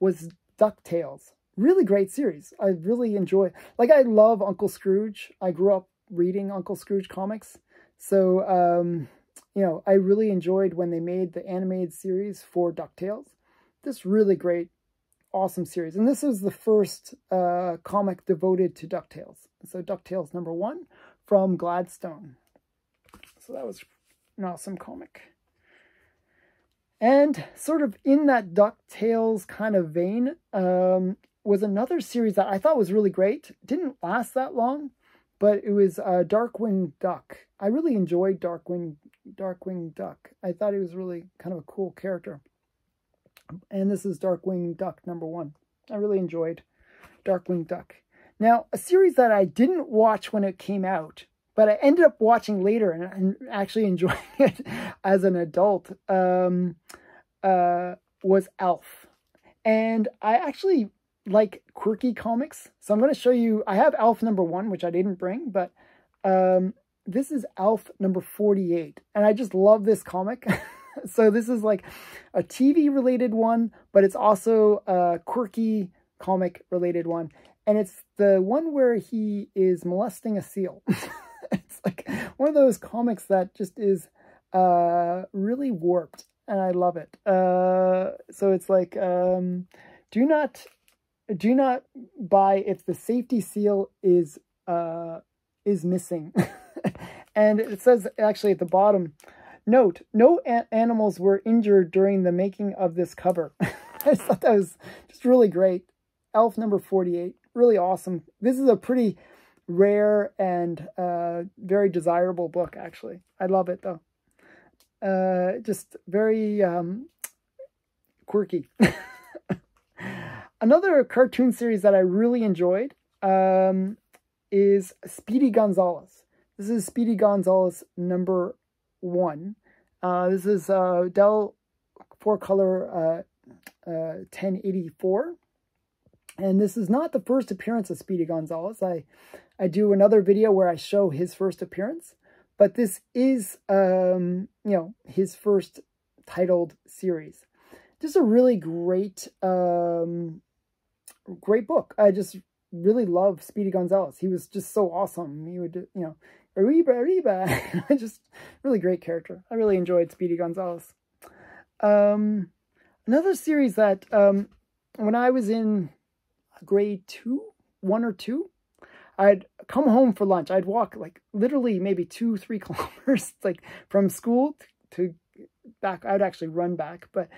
was DuckTales. Really great series. I really enjoy, like, I love Uncle Scrooge. I grew up reading Uncle Scrooge comics. So, um, you know, I really enjoyed when they made the animated series for DuckTales. This really great, awesome series. And this is the first uh, comic devoted to DuckTales. So DuckTales number one from Gladstone. So that was an awesome comic. And sort of in that DuckTales kind of vein, um, was another series that I thought was really great. Didn't last that long, but it was uh, Darkwing Duck. I really enjoyed Darkwing, Darkwing Duck. I thought he was really kind of a cool character. And this is Darkwing Duck number one. I really enjoyed Darkwing Duck. Now, a series that I didn't watch when it came out, but I ended up watching later and actually enjoying it as an adult, um, uh, was Alf. And I actually like quirky comics. So I'm going to show you, I have Alf number one, which I didn't bring, but um, this is Alf number forty-eight. And I just love this comic. So this is like a T V-related one, but it's also a quirky comic-related one. And it's the one where he is molesting a seal. It's like one of those comics that just is uh, really warped, and I love it. Uh, so it's like, um, do not do not buy if the safety seal is, uh, is missing. And it says actually at the bottom, note, no a animals were injured during the making of this cover. I just thought that was just really great. Alf number forty-eight, really awesome. This is a pretty rare and uh, very desirable book, actually. I love it, though. Uh, just very um, quirky. Another cartoon series that I really enjoyed um, is Speedy Gonzales. This is Speedy Gonzales number one. Uh, this is uh, Dell four color uh, uh, ten eighty-four. And this is not the first appearance of Speedy Gonzales. I, I do another video where I show his first appearance. But this is, um, you know, his first titled series. Just a really great, um, great book. I just really love Speedy Gonzales. He was just so awesome. He would, you know, arriba, arriba. Just really great character. I really enjoyed Speedy Gonzales. Um, another series that um, when I was in grade two, one or two, I'd come home for lunch. I'd walk like literally maybe two, three kilometers like from school to back. I'd actually run back, but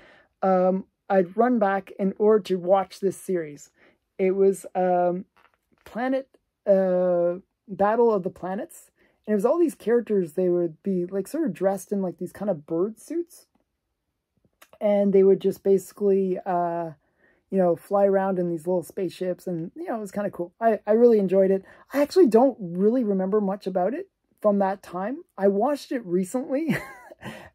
um, I'd run back in order to watch this series. It was um, Planet uh, Battle of the Planets. And it was all these characters. They would be like sort of dressed in like these kind of bird suits. And they would just basically, uh, you know, fly around in these little spaceships, and, you know, it was kind of cool. I, I really enjoyed it. I actually don't really remember much about it. from that time. I watched it recently,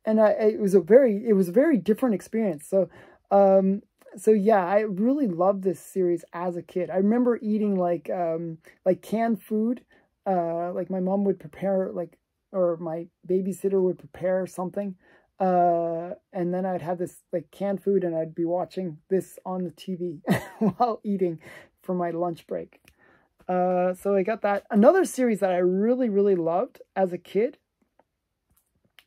and I, it was a very it was a very different experience. So, um, so yeah, I really loved this series as a kid. I remember eating like um like canned food. Uh, like my mom would prepare like or my babysitter would prepare something. Uh, and then I'd have this like canned food, and I'd be watching this on the T V while eating for my lunch break. Uh, so I got that. Another series that I really, really loved as a kid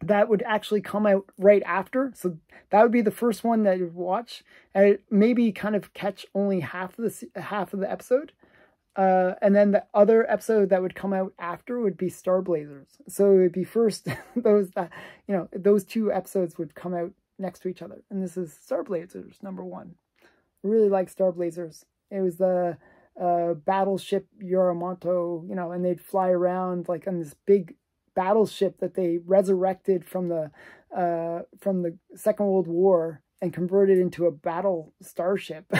that would actually come out right after. So that would be the first one that you'd watch, and maybe kind of catch only half of the, half of the episode. Uh, and then the other episode that would come out after would be Star Blazers. So it would be first those that, you know, those two episodes would come out next to each other. And this is Star Blazers number one. I really like Star Blazers. It was the uh, battleship Yamato, you know, and they'd fly around like on this big battleship that they resurrected from the uh, from the Second World War and converted into a battle starship.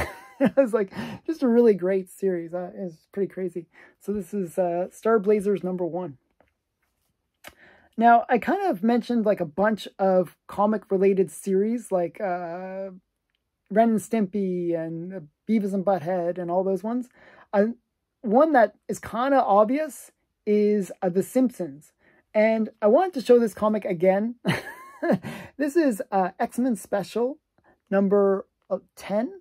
It was like just a really great series. Uh, it's pretty crazy. So this is uh, Star Blazers number one. Now I kind of mentioned like a bunch of comic related series like uh, Ren and Stimpy and Beavis and Butthead and all those ones. Uh, one that is kind of obvious is uh, The Simpsons. And I wanted to show this comic again. This is uh, X-Men Special number ten.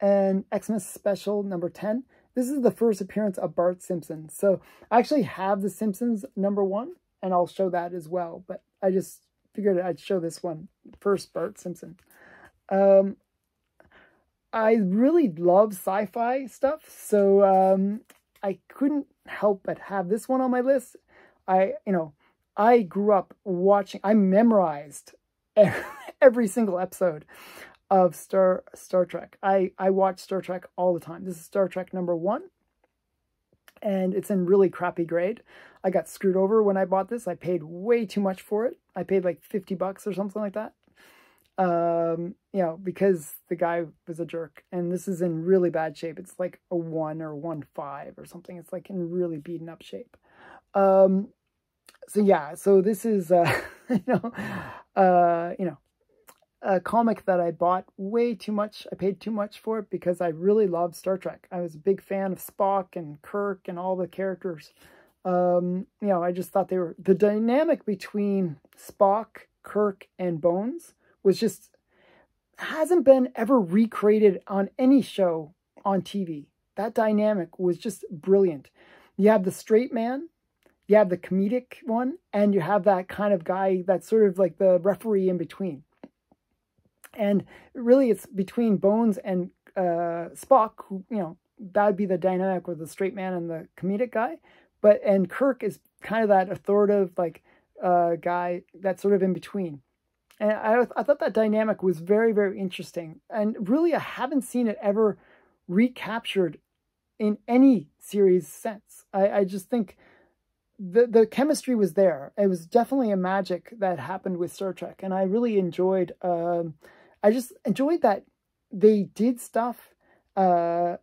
And X-Men Special number ten. This is the first appearance of Bart Simpson. So I actually have The Simpsons number one, and I'll show that as well. But I just figured I'd show this one first, Bart Simpson. Um, I really love sci-fi stuff, so um, I couldn't help but have this one on my list. I, you know, I grew up watching. I memorized every, every single episode of Star Star Trek. I, I watch Star Trek all the time. This is Star Trek number one, and it's in really crappy grade. I got screwed over when I bought this. I paid way too much for it. I paid like fifty bucks or something like that. Um, you know, because the guy was a jerk, and this is in really bad shape. It's like a one or one five or something. It's like in really beaten up shape. Um, so yeah, so this is, uh, you know, uh, you know, a comic that I bought way too much. I paid too much for it because I really loved Star Trek. I was a big fan of Spock and Kirk and all the characters. Um, you know, I just thought they were... The dynamic between Spock, Kirk, and Bones was just... hasn't been ever recreated on any show on T V. That dynamic was just brilliant. You have the straight man, you have the comedic one, and you have that kind of guy that's sort of like the referee in between. And really, it's between Bones and uh, Spock, who, you know, that would be the dynamic with the straight man and the comedic guy. But, and Kirk is kind of that authoritative, like, uh, guy that's sort of in between. And I, I thought that dynamic was very, very interesting. And really, I haven't seen it ever recaptured in any series since. I, I just think the, the chemistry was there. It was definitely a magic that happened with Star Trek. And I really enjoyed... Um, I just enjoyed that they did stuff uh,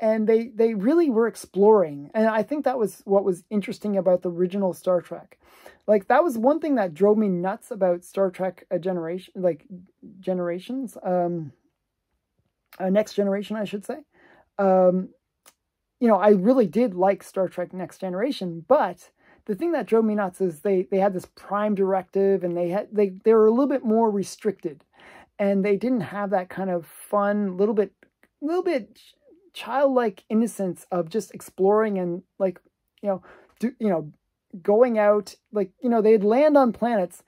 and they they really were exploring. And I think that was what was interesting about the original Star Trek. Like, that was one thing that drove me nuts about Star Trek a generation, like generations, um, uh, Next Generation, I should say. Um, you know, I really did like Star Trek Next Generation, but... the thing that drove me nuts is they they had this prime directive, and they had they they were a little bit more restricted, and they didn't have that kind of fun, little bit little bit childlike innocence of just exploring and, like, you know, do, you know, going out, like, you know, they'd land on planets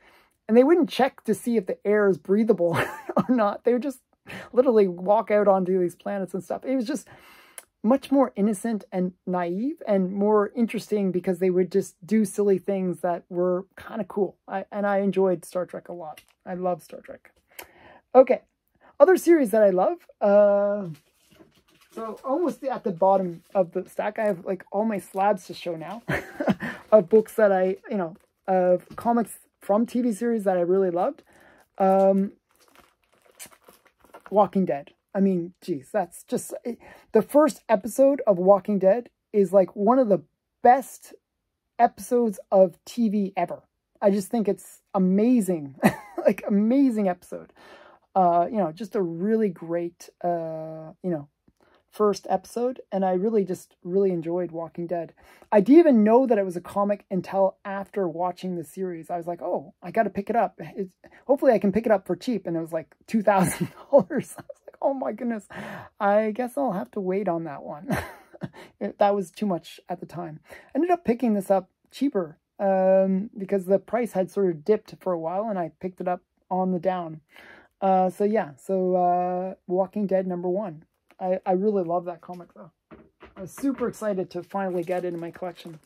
and they wouldn't check to see if the air is breathable or not. They would just literally walk out onto these planets and stuff. It was just much more innocent and naive and more interesting because they would just do silly things that were kind of cool. I, and I enjoyed Star Trek a lot. I love Star Trek. Okay. Other series that I love. Uh, so almost at the bottom of the stack, I have like all my slabs to show now of books that I, you know, of comics from T V series that I really loved. Um, Walking Dead. I mean, geez, that's just... It, the first episode of Walking Dead is like one of the best episodes of T V ever. I just think it's amazing, like amazing episode. Uh, you know, just a really great, uh, you know, first episode. And I really just really enjoyed Walking Dead. I didn't even know that it was a comic until after watching the series. I was like, oh, I got to pick it up. It's, hopefully I can pick it up for cheap. And it was like two thousand dollars. I was like, oh my goodness, I guess I'll have to wait on that one. It, that was too much at the time. I ended up picking this up cheaper um, because the price had sort of dipped for a while and I picked it up on the down. Uh, so yeah, so uh, Walking Dead number one. I, I really love that comic though. I was super excited to finally get it in my collection.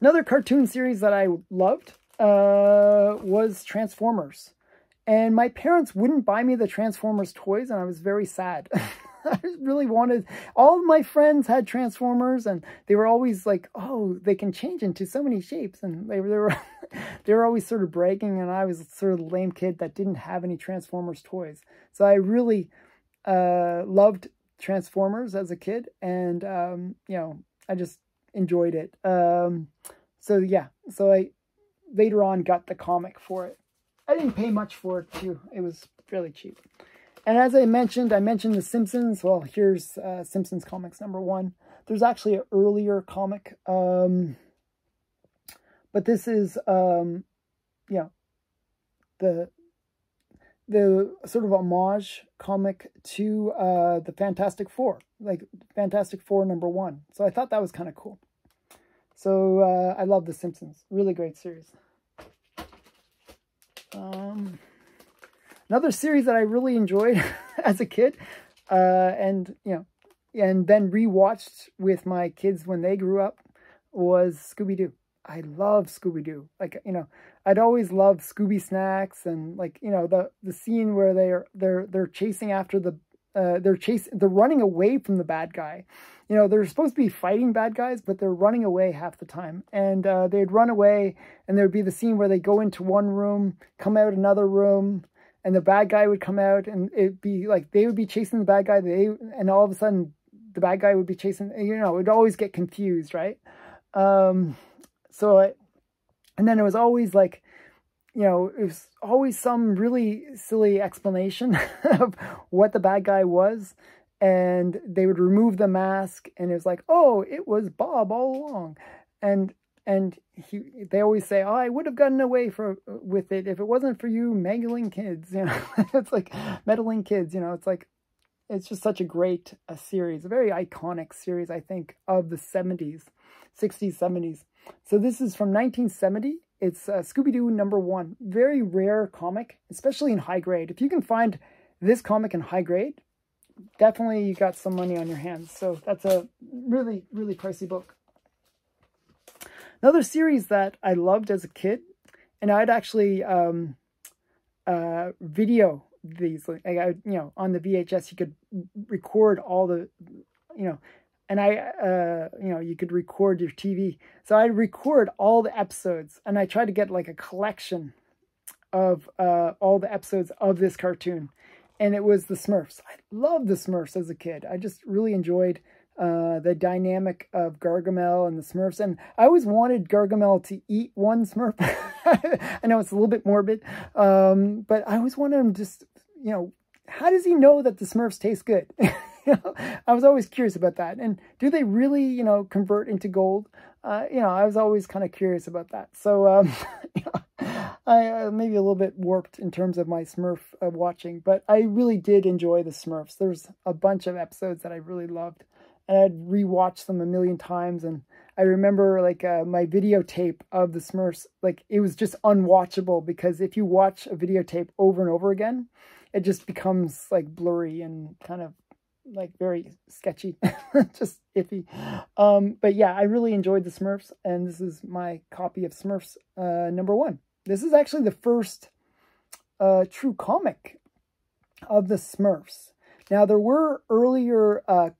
Another cartoon series that I loved uh, was Transformers. And my parents wouldn't buy me the Transformers toys and I was very sad. I really wanted, all of my friends had Transformers and they were always like, oh, they can change into so many shapes. And they, they were they were always sort of bragging, and I was sort of the lame kid that didn't have any Transformers toys. So I really uh, loved Transformers as a kid, and, um, you know, I just enjoyed it. Um, so yeah, so I later on got the comic for it. I didn't pay much for it too. It was fairly cheap. And as I mentioned, I mentioned The Simpsons. Well, here's uh, Simpsons comics number one. There's actually an earlier comic, um, but this is, um, you know, the the sort of homage comic to uh, the Fantastic Four, like Fantastic Four number one. So I thought that was kind of cool. So uh, I love The Simpsons. Really great series. Um, another series that I really enjoyed as a kid, uh, and, you know, and then rewatched with my kids when they grew up was Scooby-Doo. I love Scooby-Doo. Like, you know, I'd always loved Scooby Snacks and, like, you know, the, the scene where they are, they're, they're chasing after the, uh, they're chasing, they're running away from the bad guy. You know, they're supposed to be fighting bad guys, but they're running away half the time. And uh, they'd run away, and there'd be the scene where they go into one room, come out another room, and the bad guy would come out, and it'd be like they would be chasing the bad guy, they, and all of a sudden the bad guy would be chasing. You know, it'd always get confused, right? Um, so, I, and then it was always like, you know, it was always some really silly explanation of what the bad guy was. And they would remove the mask, and it was like, oh, it was Bob all along. And and he, they always say, oh, I would have gotten away for with it if it wasn't for you meddling kids. You know, it's like meddling kids. You know, it's like, it's just such a great a series, a very iconic series, I think, of the seventies, sixties, seventies. So this is from nineteen seventy. It's uh, Scooby-Doo number one. Very rare comic, especially in high grade. If you can find this comic in high grade, definitely you got some money on your hands. So that's a really, really pricey book. Another series that I loved as a kid, and I'd actually um, uh, video these, like, I, you know, on the V H S, you could record all the, you know, and I, uh, you know, you could record your T V. So I'd record all the episodes, and I tried to get like a collection of uh, all the episodes of this cartoon. And it was the Smurfs. I loved the Smurfs as a kid. I just really enjoyed uh, the dynamic of Gargamel and the Smurfs. And I always wanted Gargamel to eat one Smurf. I know it's a little bit morbid, um, but I always wanted him just, you know, how does he know that the Smurfs taste good? You know, I was always curious about that. And do they really, you know, convert into gold? Uh, you know, I was always kind of curious about that. So, um, you know, I uh, maybe a little bit warped in terms of my Smurf uh, watching, but I really did enjoy the Smurfs. There's a bunch of episodes that I really loved, and I'd rewatched them a million times. And I remember, like, uh, my videotape of the Smurfs, like, it was just unwatchable, because if you watch a videotape over and over again, it just becomes like blurry and kind of like very sketchy, just iffy. Um, but yeah, I really enjoyed the Smurfs, and this is my copy of Smurfs uh, number one. This is actually the first uh, true comic of the Smurfs. Now, there were earlier uh,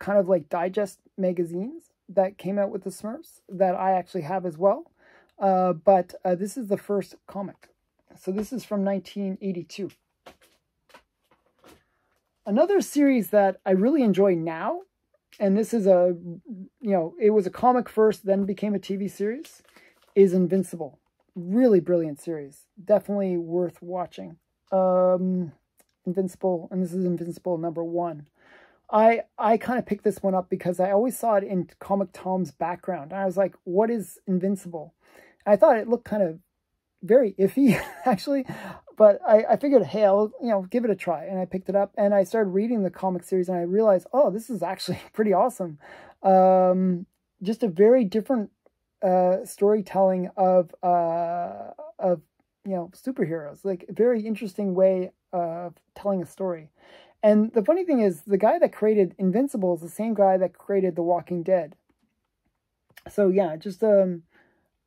kind of like digest magazines that came out with the Smurfs that I actually have as well. Uh, but uh, this is the first comic. So this is from nineteen eighty-two. Another series that I really enjoy now and this is a, you know, it was a comic first, then became a T V series, is Invincible. Really brilliant series. Definitely worth watching. Um, Invincible, and this is Invincible number one. I I kind of picked this one up because I always saw it in Comic Tom's background. And I was like, what is Invincible? And I thought it looked kind of very iffy, actually. But I, I figured, hey, I'll, you know, give it a try. And I picked it up and I started reading the comic series and I realized, oh, this is actually pretty awesome. Um, just a very different uh, storytelling of, uh, of, you know, superheroes. Like a very interesting way of telling a story. And the funny thing is, the guy that created Invincible is the same guy that created The Walking Dead. So yeah, just um,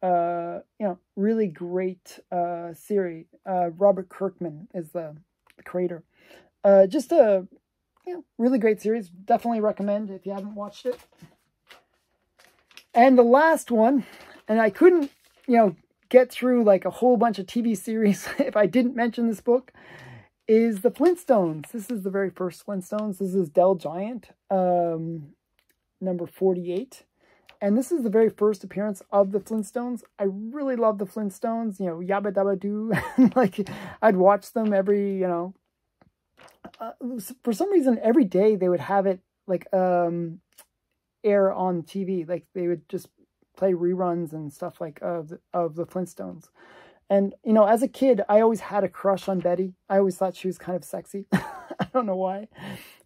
uh, you know, really great uh series. Uh, Robert Kirkman is the, the creator. Uh, just a you know, really great series. Definitely recommend if you haven't watched it. And the last one, and I couldn't you know get through like a whole bunch of T V series if I didn't mention this book, is the Flintstones. This is the very first Flintstones. This is Del Giant, um, number forty-eight. And this is the very first appearance of the Flintstones. I really love the Flintstones, you know, yabba dabba doo. Like, I'd watch them every, you know, uh, for some reason, every day they would have it, like, um, air on T V. Like, they would just play reruns and stuff like of the, of the Flintstones. And, you know, as a kid, I always had a crush on Betty. I always thought she was kind of sexy. I don't know why.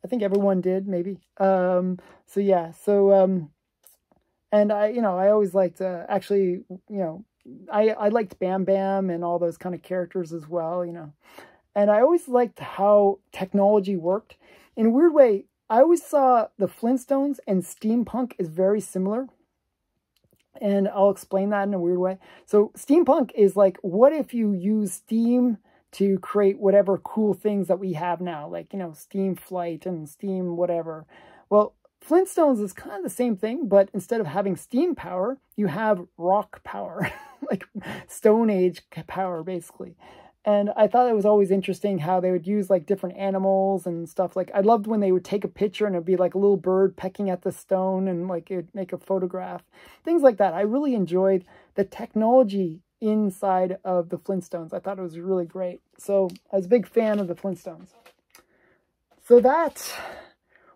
I think everyone did, maybe. Um, so, yeah. So, um, and I, you know, I always liked, uh, actually, you know, I, I liked Bam Bam and all those kind of characters as well, you know. And I always liked how technology worked. In a weird way, I always saw the Flintstones and steampunk is very similar. And I'll explain that in a weird way. So steampunk is like, what if you use steam to create whatever cool things that we have now? Like, you know, steam flight and steam whatever. Well, Flintstones is kind of the same thing, but instead of having steam power, you have rock power. Like Stone Age power, basically. And I thought it was always interesting how they would use like different animals and stuff. Like I loved when they would take a picture and it'd be like a little bird pecking at the stone and like it'd make a photograph, things like that. I really enjoyed the technology inside of the Flintstones. I thought it was really great. So I was a big fan of the Flintstones. So that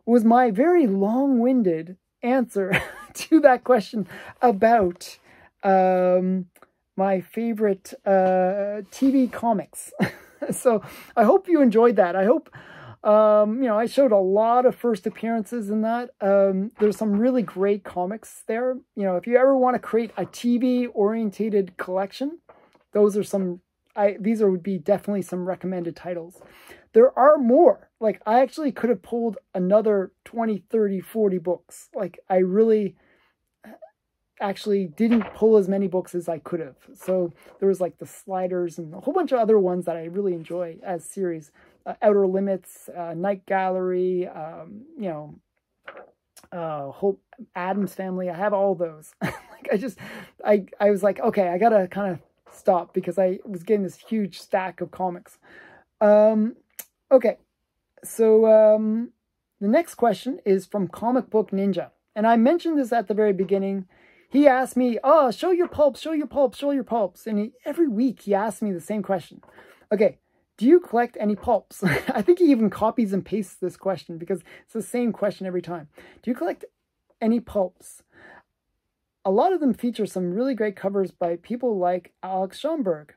was my very long-winded answer to that question about, um, my favorite uh, T V comics. So I hope you enjoyed that. I hope, um, you know, I showed a lot of first appearances in that. Um, there's some really great comics there. You know, if you ever want to create a T V-orientated collection, those are some, I these are, would be definitely some recommended titles. There are more. Like, I actually could have pulled another twenty, thirty, forty books. Like, I really... actually didn't pull as many books as I could have. So there was like the Sliders and a whole bunch of other ones that I really enjoy as series. Uh, Outer Limits, uh, Night Gallery, um, you know, uh, whole Addams Family. I have all those. Like I just, I, I was like, okay, I gotta kind of stop because I was getting this huge stack of comics. Um, okay, so um, the next question is from Comic Book Ninja. And I mentioned this at the very beginning. He asked me, oh, show your pulps, show your pulps, show your pulps. And he, every week he asks me the same question. Okay, do you collect any pulps? I think he even copies and pastes this question because it's the same question every time. Do you collect any pulps? A lot of them feature some really great covers by people like Alex Schomberg.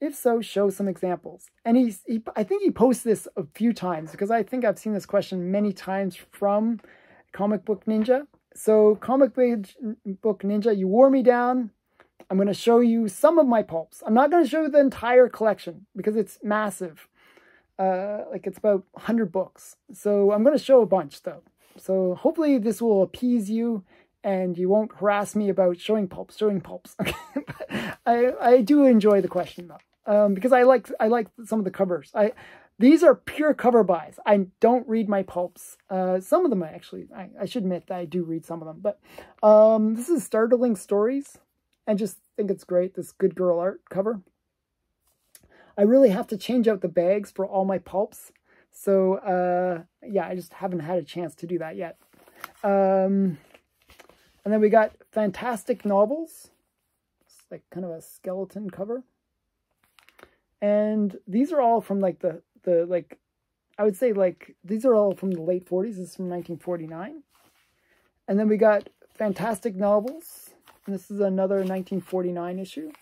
If so, show some examples. And he's, he, I think he posts this a few times because I think I've seen this question many times from Comic Book Ninja. So, Comic Book Ninja, you wore me down. I'm going to show you some of my pulps. I'm not going to show you the entire collection because it's massive. Uh, like, it's about one hundred books. So, I'm going to show a bunch, though. So, hopefully this will appease you and you won't harass me about showing pulps, showing pulps. Okay. I, I do enjoy the question, though, um, because I like, I like some of the covers. I... These are pure cover buys. I don't read my pulps. Uh, some of them, I actually, I, I should admit that I do read some of them. But um, this is Startling Stories. I just think it's great, this Good Girl Art cover. I really have to change out the bags for all my pulps. So, uh, yeah, I just haven't had a chance to do that yet. Um, and then we got Fantastic Novels. It's like kind of a skeleton cover. And these are all from like the, the like, I would say like, these are all from the late forties. This is from nineteen forty-nine. And then we got Fantastic Novels. And this is another nineteen forty-nine issue.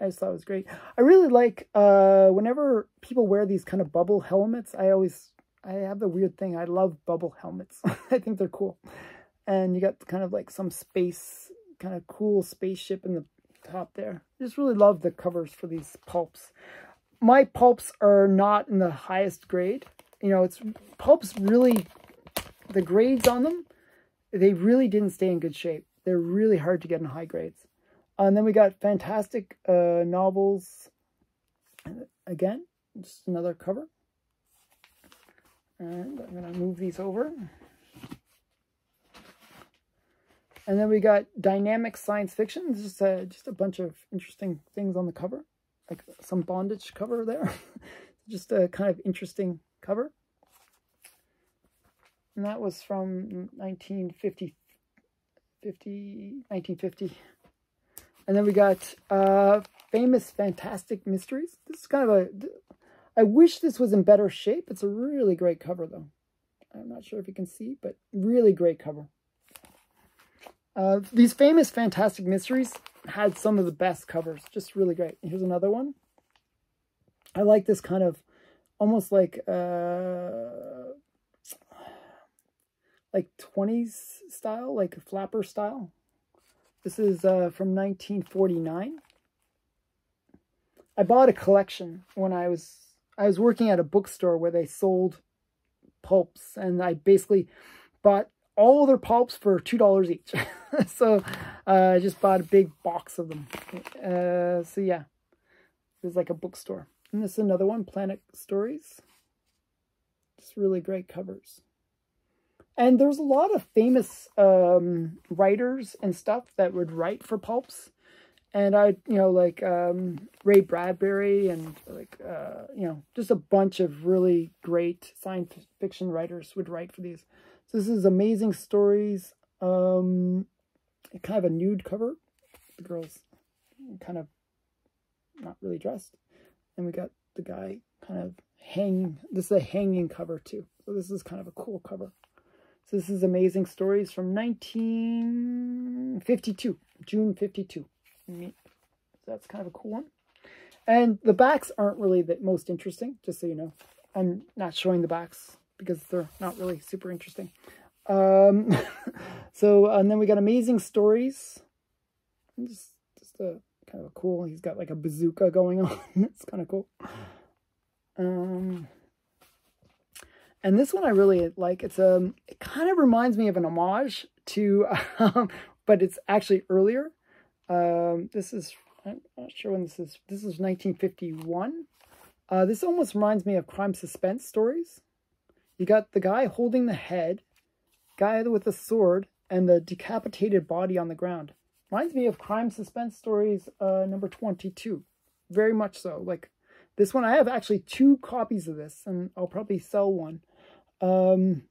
I just thought it was great. I really like, uh, whenever people wear these kind of bubble helmets, I always, I have the weird thing. I love bubble helmets. I think they're cool. And you got kind of like some space, kind of cool spaceship in the top there. I just really love the covers for these pulps. My pulps are not in the highest grade. You know, it's pulps really, the grades on them, they really didn't stay in good shape. They're really hard to get in high grades. And then we got Fantastic uh, Novels. Again, just another cover. And I'm going to move these over. And then we got Dynamic Science Fiction. It's just a, just a bunch of interesting things on the cover. Like some bondage cover there. Just a kind of interesting cover. And that was from nineteen fifty. nineteen fifty. And then we got uh, Famous Fantastic Mysteries. This is kind of a... I wish this was in better shape. It's a really great cover, though. I'm not sure if you can see, but really great cover. Uh, these Famous Fantastic Mysteries had some of the best covers. Just really great. Here's another one. I like this kind of... Almost like... Uh, like twenties style, like flapper style. This is uh, from nineteen forty-nine. I bought a collection when I was, I was working at a bookstore where they sold pulps, and I basically bought all their pulps for two dollars each. So uh, I just bought a big box of them. Uh, so yeah, it was like a bookstore. And this is another one, Planet Stories. Just really great covers. And there's a lot of famous um, writers and stuff that would write for pulps. And I, you know, like um, Ray Bradbury and like, uh, you know, just a bunch of really great science fiction writers would write for these. So this is Amazing Stories, um, kind of a nude cover. The girl's kind of not really dressed. And we got the guy kind of hanging. This is a hanging cover too. So this is kind of a cool cover. So this is Amazing Stories from nineteen fifty-two, June fifty-two. So that's kind of a cool one. And the backs aren't really the most interesting, just so you know. I'm not showing the backs because they're not really super interesting. Um, so, and then we got Amazing Stories. Just, just a kind of a cool, he's got like a bazooka going on. It's kind of cool. Um... And this one I really like. It's a, it kind of reminds me of an homage to, um, but it's actually earlier. Um, this is, I'm not sure when this is. This is nineteen fifty-one. Uh, this almost reminds me of crime suspense stories. You got the guy holding the head, guy with the sword, and the decapitated body on the ground. Reminds me of crime suspense stories uh, number twenty-two. Very much so. Like this one, I have actually two copies of this, and I'll probably sell one. Um,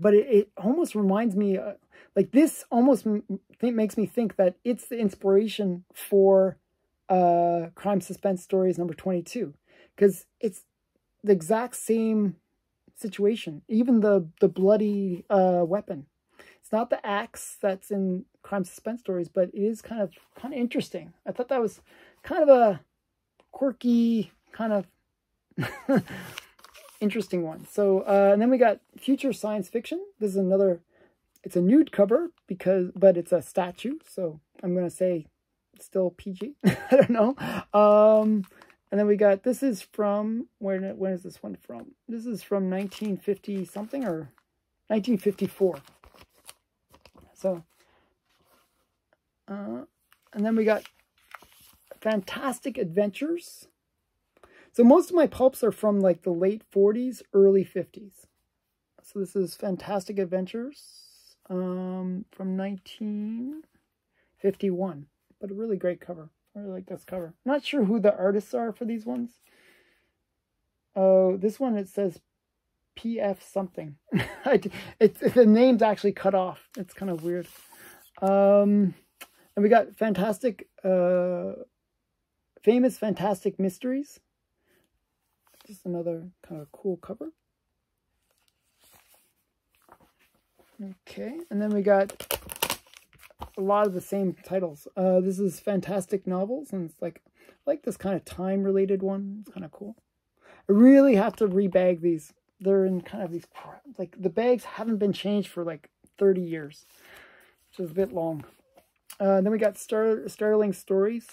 but it, it almost reminds me, uh, like this almost m makes me think that it's the inspiration for uh, Crime Suspense Stories number twenty-two. Because it's the exact same situation, even the, the bloody uh, weapon. It's not the axe that's in Crime Suspense Stories, but it is kind of, kind of interesting. I thought that was kind of a quirky, kind of... interesting one. So, uh, and then we got Future Science Fiction. This is another, it's a nude cover, because, but it's a statue, so I'm going to say still P G. I don't know. Um, and then we got, this is from, where, where is this one from? This is from nineteen fifty something, or nineteen fifty-four. So, uh, and then we got Fantastic Adventures. So most of my pulps are from like the late forties, early fifties. So this is Fantastic Adventures um, from nineteen fifty-one. But a really great cover. I really like this cover. Not sure who the artists are for these ones. Oh, uh, this one it says P F something. I, it's, it's, the name's actually cut off. It's kind of weird. Um, and we got Fantastic, uh, Famous Fantastic Mysteries. Just another kind of cool cover. Okay, and then we got a lot of the same titles. Uh, this is Fantastic Novels, and it's like, I like this kind of time-related one. It's kind of cool. I really have to rebag these. They're in kind of these, like, the bags haven't been changed for like thirty years, which is a bit long. Uh, then we got Star Starling Stories,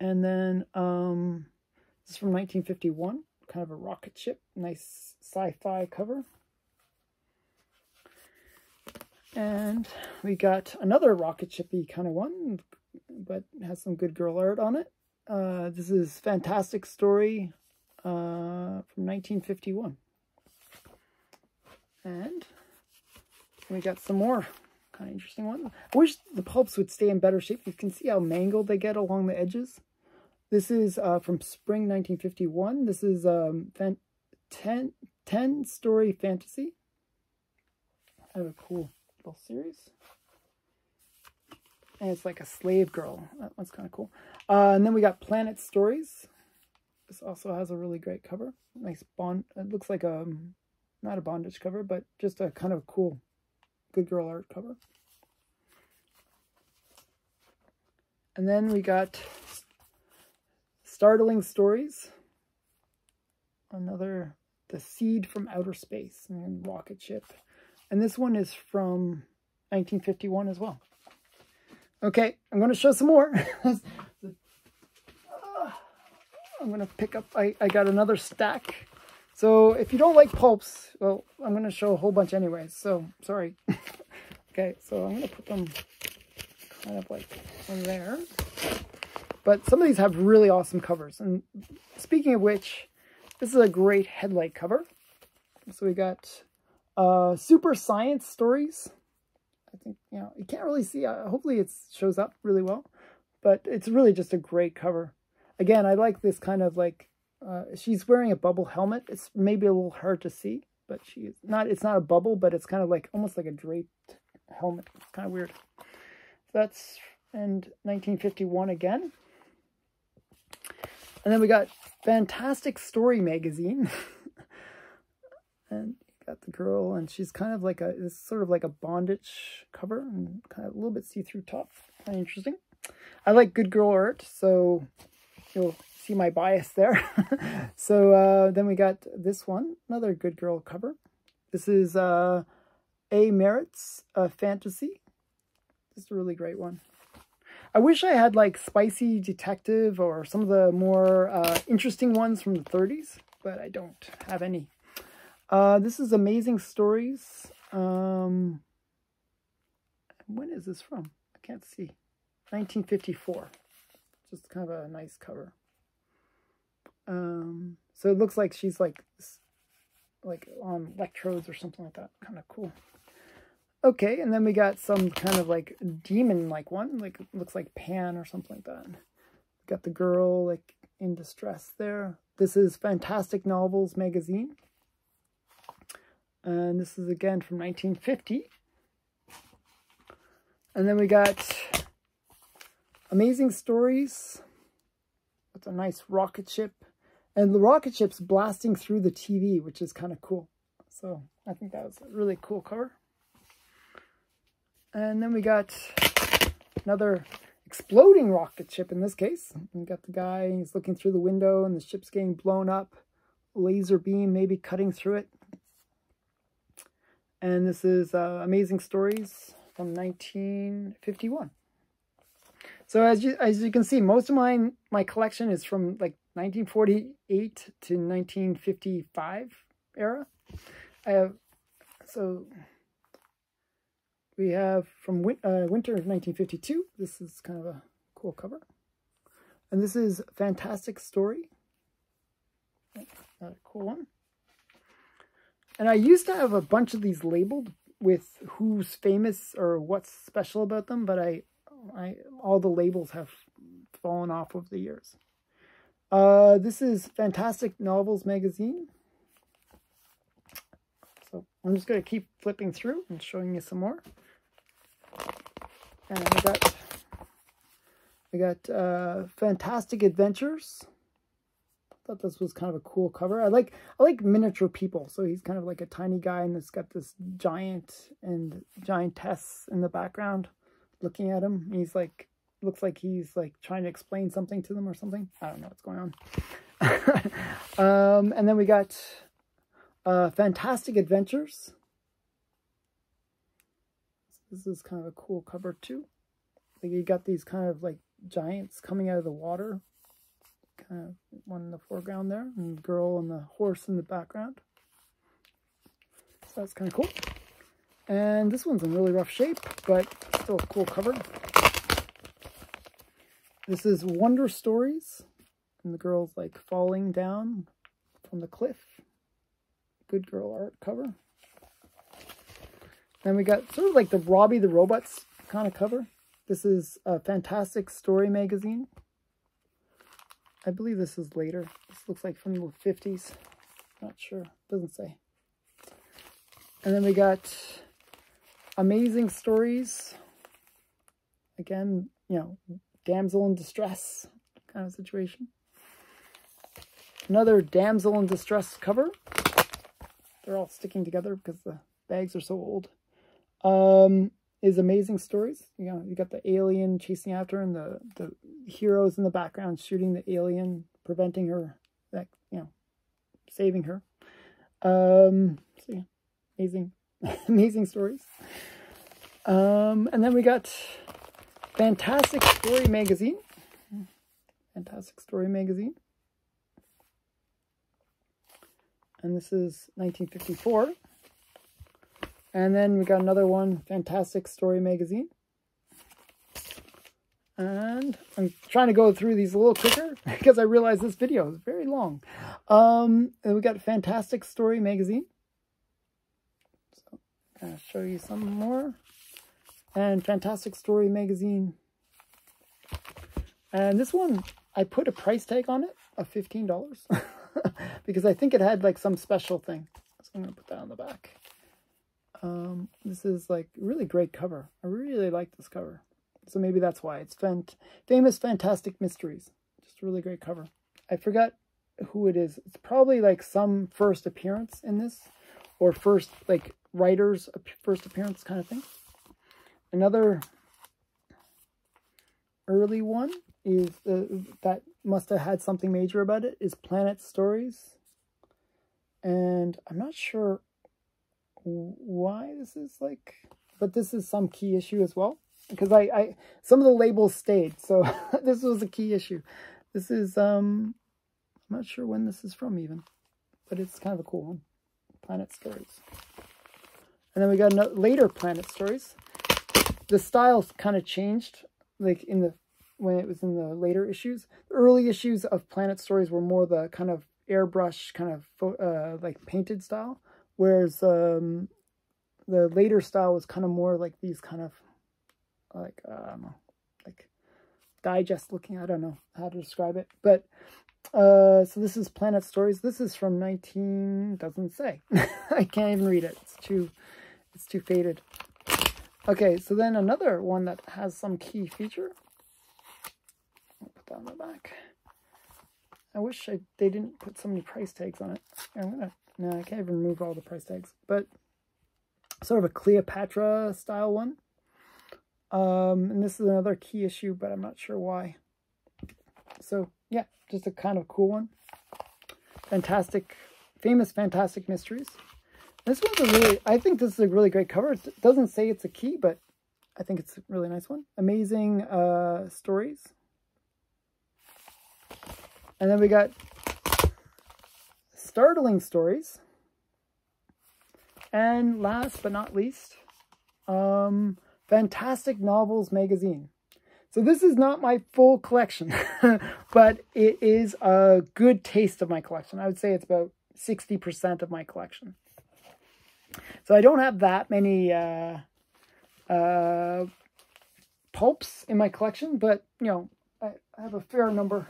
and then um, this is from nineteen fifty-one, kind of a rocket ship, nice sci-fi cover. And we got another rocket shippy kind of one, but has some good girl art on it. Uh, this is Fantastic Story uh, from nineteen fifty-one. And we got some more kind of interesting ones. I wish the pulps would stay in better shape. You can see how mangled they get along the edges. This is uh, from spring nineteen fifty-one. This is um, ten-story fantasy. Kind of a cool series, and it's like a slave girl. That one's kind of cool. Uh, and then we got Planet Stories. This also has a really great cover. Nice bond. It looks like a not a bondage cover, but just a kind of cool, good girl art cover. And then we got Startling Stories. Another, The Seed from Outer Space, and rocket ship. And this one is from nineteen fifty-one as well. Okay, I'm going to show some more. I'm going to pick up, I, I got another stack. So if you don't like pulps, well, I'm going to show a whole bunch anyway. So, sorry. Okay, so I'm going to put them kind of like in there. But some of these have really awesome covers. And speaking of which, this is a great headlight cover. So we got... Uh, Super Science Stories. I think, you know, you can't really see. Uh, hopefully it shows up really well. But it's really just a great cover. Again, I like this kind of like, uh, she's wearing a bubble helmet. It's maybe a little hard to see, but she's not, it's not a bubble, but it's kind of like, almost like a draped helmet. It's kind of weird. That's in nineteen fifty-one again. And then we got Fantastic Story Magazine. And... Got the girl, and she's kind of like a, it's sort of like a bondage cover, and kind of a little bit see-through top. Kind of interesting. I like good girl art, so you'll see my bias there. So uh, then we got this one, another good girl cover. This is uh, A. Merritt's uh, Fantasy. It's a really great one. I wish I had like Spicy Detective or some of the more uh, interesting ones from the thirties, but I don't have any. Uh, this is Amazing Stories. Um, when is this from? I can't see. nineteen fifty-four. Just kind of a nice cover. Um, so it looks like she's like, like on electrodes or something like that. Kind of cool. Okay, and then we got some kind of like demon-like one. Like it looks like Pan or something like that. Got the girl like in distress there. This is Fantastic Novels Magazine. And this is again from nineteen fifty. And then we got Amazing Stories. That's a nice rocket ship. And the rocket ship's blasting through the T V, which is kind of cool. So I think that was a really cool cover. And then we got another exploding rocket ship in this case. We got the guy, and he's looking through the window, and the ship's getting blown up. Laser beam maybe cutting through it. And this is uh, Amazing Stories from nineteen fifty-one. So as you, as you can see, most of mine, my collection is from like nineteen forty-eight to nineteen fifty-five era. I have, so we have from win uh, winter of nineteen fifty-two. This is kind of a cool cover. And this is Fantastic Story. Another cool one. And I used to have a bunch of these labeled with who's famous or what's special about them, but I, I all the labels have fallen off over the years. Uh, this is Fantastic Novels Magazine. So I'm just going to keep flipping through and showing you some more. And we got, we got uh, Fantastic Adventures. I thought this was kind of a cool cover. I like, I like miniature people. So he's kind of like a tiny guy, and it's got this giant and giantess in the background looking at him. He's like, looks like he's like trying to explain something to them or something. I don't know what's going on. um, and then we got uh, Fantastic Adventures. This is kind of a cool cover too. Like you got these kind of like giants coming out of the water. Kind of one in the foreground there, and the girl and the horse in the background. So that's kind of cool. And this one's in really rough shape, but still a cool cover. This is Wonder Stories, and the girl's like falling down from the cliff. Good girl art cover. Then we got sort of like the Robbie the Robots kind of cover. This is a Fantastic Story magazine. I believe this is later. This looks like from the fifties. Not sure. Doesn't say. And then we got Amazing Stories. Again, you know, damsel in distress kind of situation. Another damsel in distress cover. They're all sticking together because the bags are so old. Um, is Amazing Stories. You know, you got the alien chasing after, and the the heroes in the background shooting the alien, preventing her, that you know, saving her. Um, so yeah, amazing, amazing stories. Um, and then we got Fantastic Story magazine. Fantastic Story magazine. And this is nineteen fifty-four. And then we got another one, Fantastic Story magazine. And I'm trying to go through these a little quicker because I realize this video is very long. Um, and we got Fantastic Story magazine. So I'm going to show you some more. And Fantastic Story magazine. And this one, I put a price tag on it of fifteen dollars because I think it had like some special thing. So I'm going to put that on the back. Um, this is like really great cover. I really like this cover. So maybe that's why it's fant Famous Fantastic Mysteries. Just a really great cover. I forgot who it is. It's probably like some first appearance in this, or first like writer's first appearance kind of thing. Another early one is uh, that must have had something major about it is Planet Stories, and I'm not sure why this is like, but this is some key issue as well, because I, I some of the labels stayed, so this was a key issue. This is um, I'm not sure when this is from even, but it's kind of a cool one, Planet Stories. And then we got another, later Planet Stories. The style kind of changed, like in the, when it was in the later issues. The early issues of Planet Stories were more the kind of airbrush, kind of uh, like painted style, whereas um, the later style was kind of more like these kind of like uh, I don't know, like digest looking. I don't know how to describe it, but uh, so this is Planet Stories. This is from nineteen doesn't say. I can't even read it. It's too, it's too faded. Okay, so then another one that has some key feature. I'll put that on the back. I wish I, they didn't put so many price tags on it. I'm gonna, no, I can't even remove all the price tags. But sort of a Cleopatra style one. Um, and this is another key issue, but I'm not sure why. So yeah, just a kind of cool one. Fantastic, Famous Fantastic Mysteries. This one's a really, I think this is a really great cover. It doesn't say it's a key, but I think it's a really nice one. Amazing uh, Stories. And then we got Startling Stories. And last but not least, um, Fantastic Novels magazine. So this is not my full collection, but it is a good taste of my collection. I would say it's about sixty percent of my collection. So I don't have that many uh, uh, pulps in my collection, but, you know, I, I have a fair number.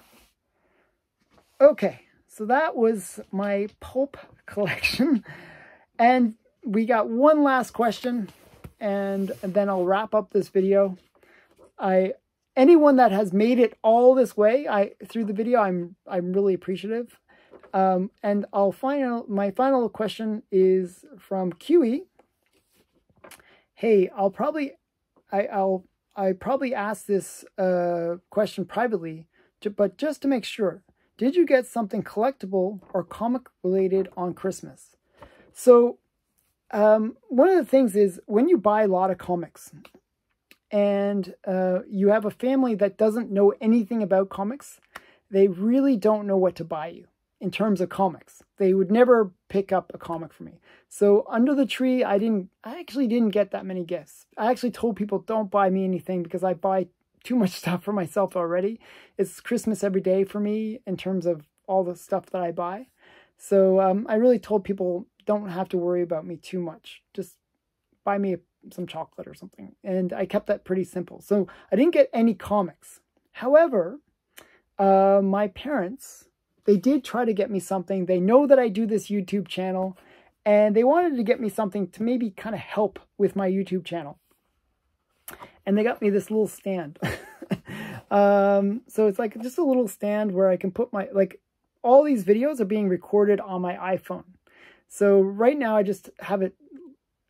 Okay, so that was my pulp collection. And we got one last question, and then I'll wrap up this video. I anyone that has made it all this way, I through the video, I'm I'm really appreciative. Um, and I'll final my final question is from Q E. Hey, I'll probably I I'll I probably asked this uh, question privately, to, but just to make sure, did you get something collectible or comic related on Christmas? So um, one of the things is when you buy a lot of comics and uh, you have a family that doesn't know anything about comics, they really don't know what to buy you in terms of comics. They would never pick up a comic for me. So under the tree, I didn't, I actually didn't get that many gifts. I actually told people don't buy me anything because I buy too much stuff for myself already. It's Christmas every day for me in terms of all the stuff that I buy. So um, I really told people don't have to worry about me too much. Just buy me some chocolate or something. And I kept that pretty simple. So I didn't get any comics. However, uh, my parents, they did try to get me something. They know that I do this YouTube channel, and they wanted to get me something to maybe kind of help with my YouTube channel. And they got me this little stand. um, so it's like just a little stand where I can put my, like, all these videos are being recorded on my iPhone. So right now I just have it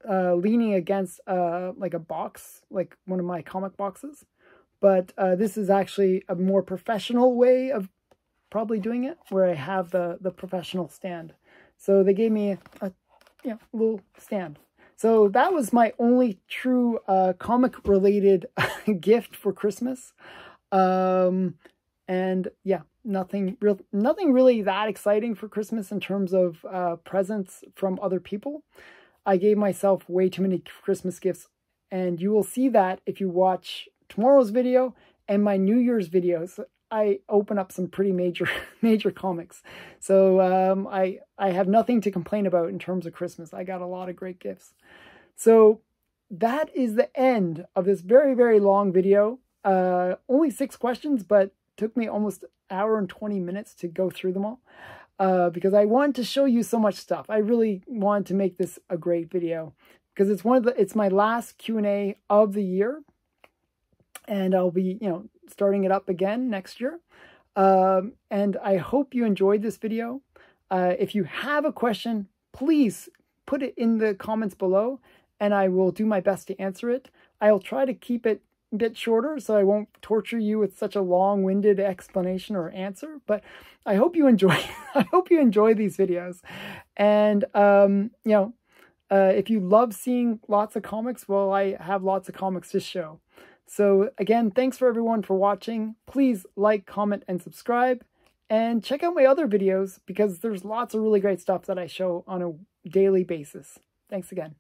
uh, leaning against uh, like a box, like one of my comic boxes. But uh, this is actually a more professional way of probably doing it, where I have the, the professional stand. So they gave me a, you know, little stand. So that was my only true uh, comic-related gift for Christmas, um, and yeah, nothing real, nothing really that exciting for Christmas in terms of uh, presents from other people. I gave myself way too many Christmas gifts, and you will see that if you watch tomorrow's video and my New Year's videos. I open up some pretty major, major comics. So um, I, I have nothing to complain about in terms of Christmas. I got a lot of great gifts. So that is the end of this very, very long video. Uh, only six questions, but took me almost an hour and twenty minutes to go through them all uh, because I wanted to show you so much stuff. I really wanted to make this a great video because it's one of the, it's my last Q and A of the year. And I'll be, you know, starting it up again next year. Um, and I hope you enjoyed this video. Uh, if you have a question, please put it in the comments below and I will do my best to answer it. I'll try to keep it a bit shorter so I won't torture you with such a long-winded explanation or answer, but I hope you enjoy, I hope you enjoy these videos. And, um, you know, uh, if you love seeing lots of comics, well, I have lots of comics to show. So again, thanks for everyone for watching. Please like, comment, and subscribe. And check out my other videos because there's lots of really great stuff that I show on a daily basis. Thanks again.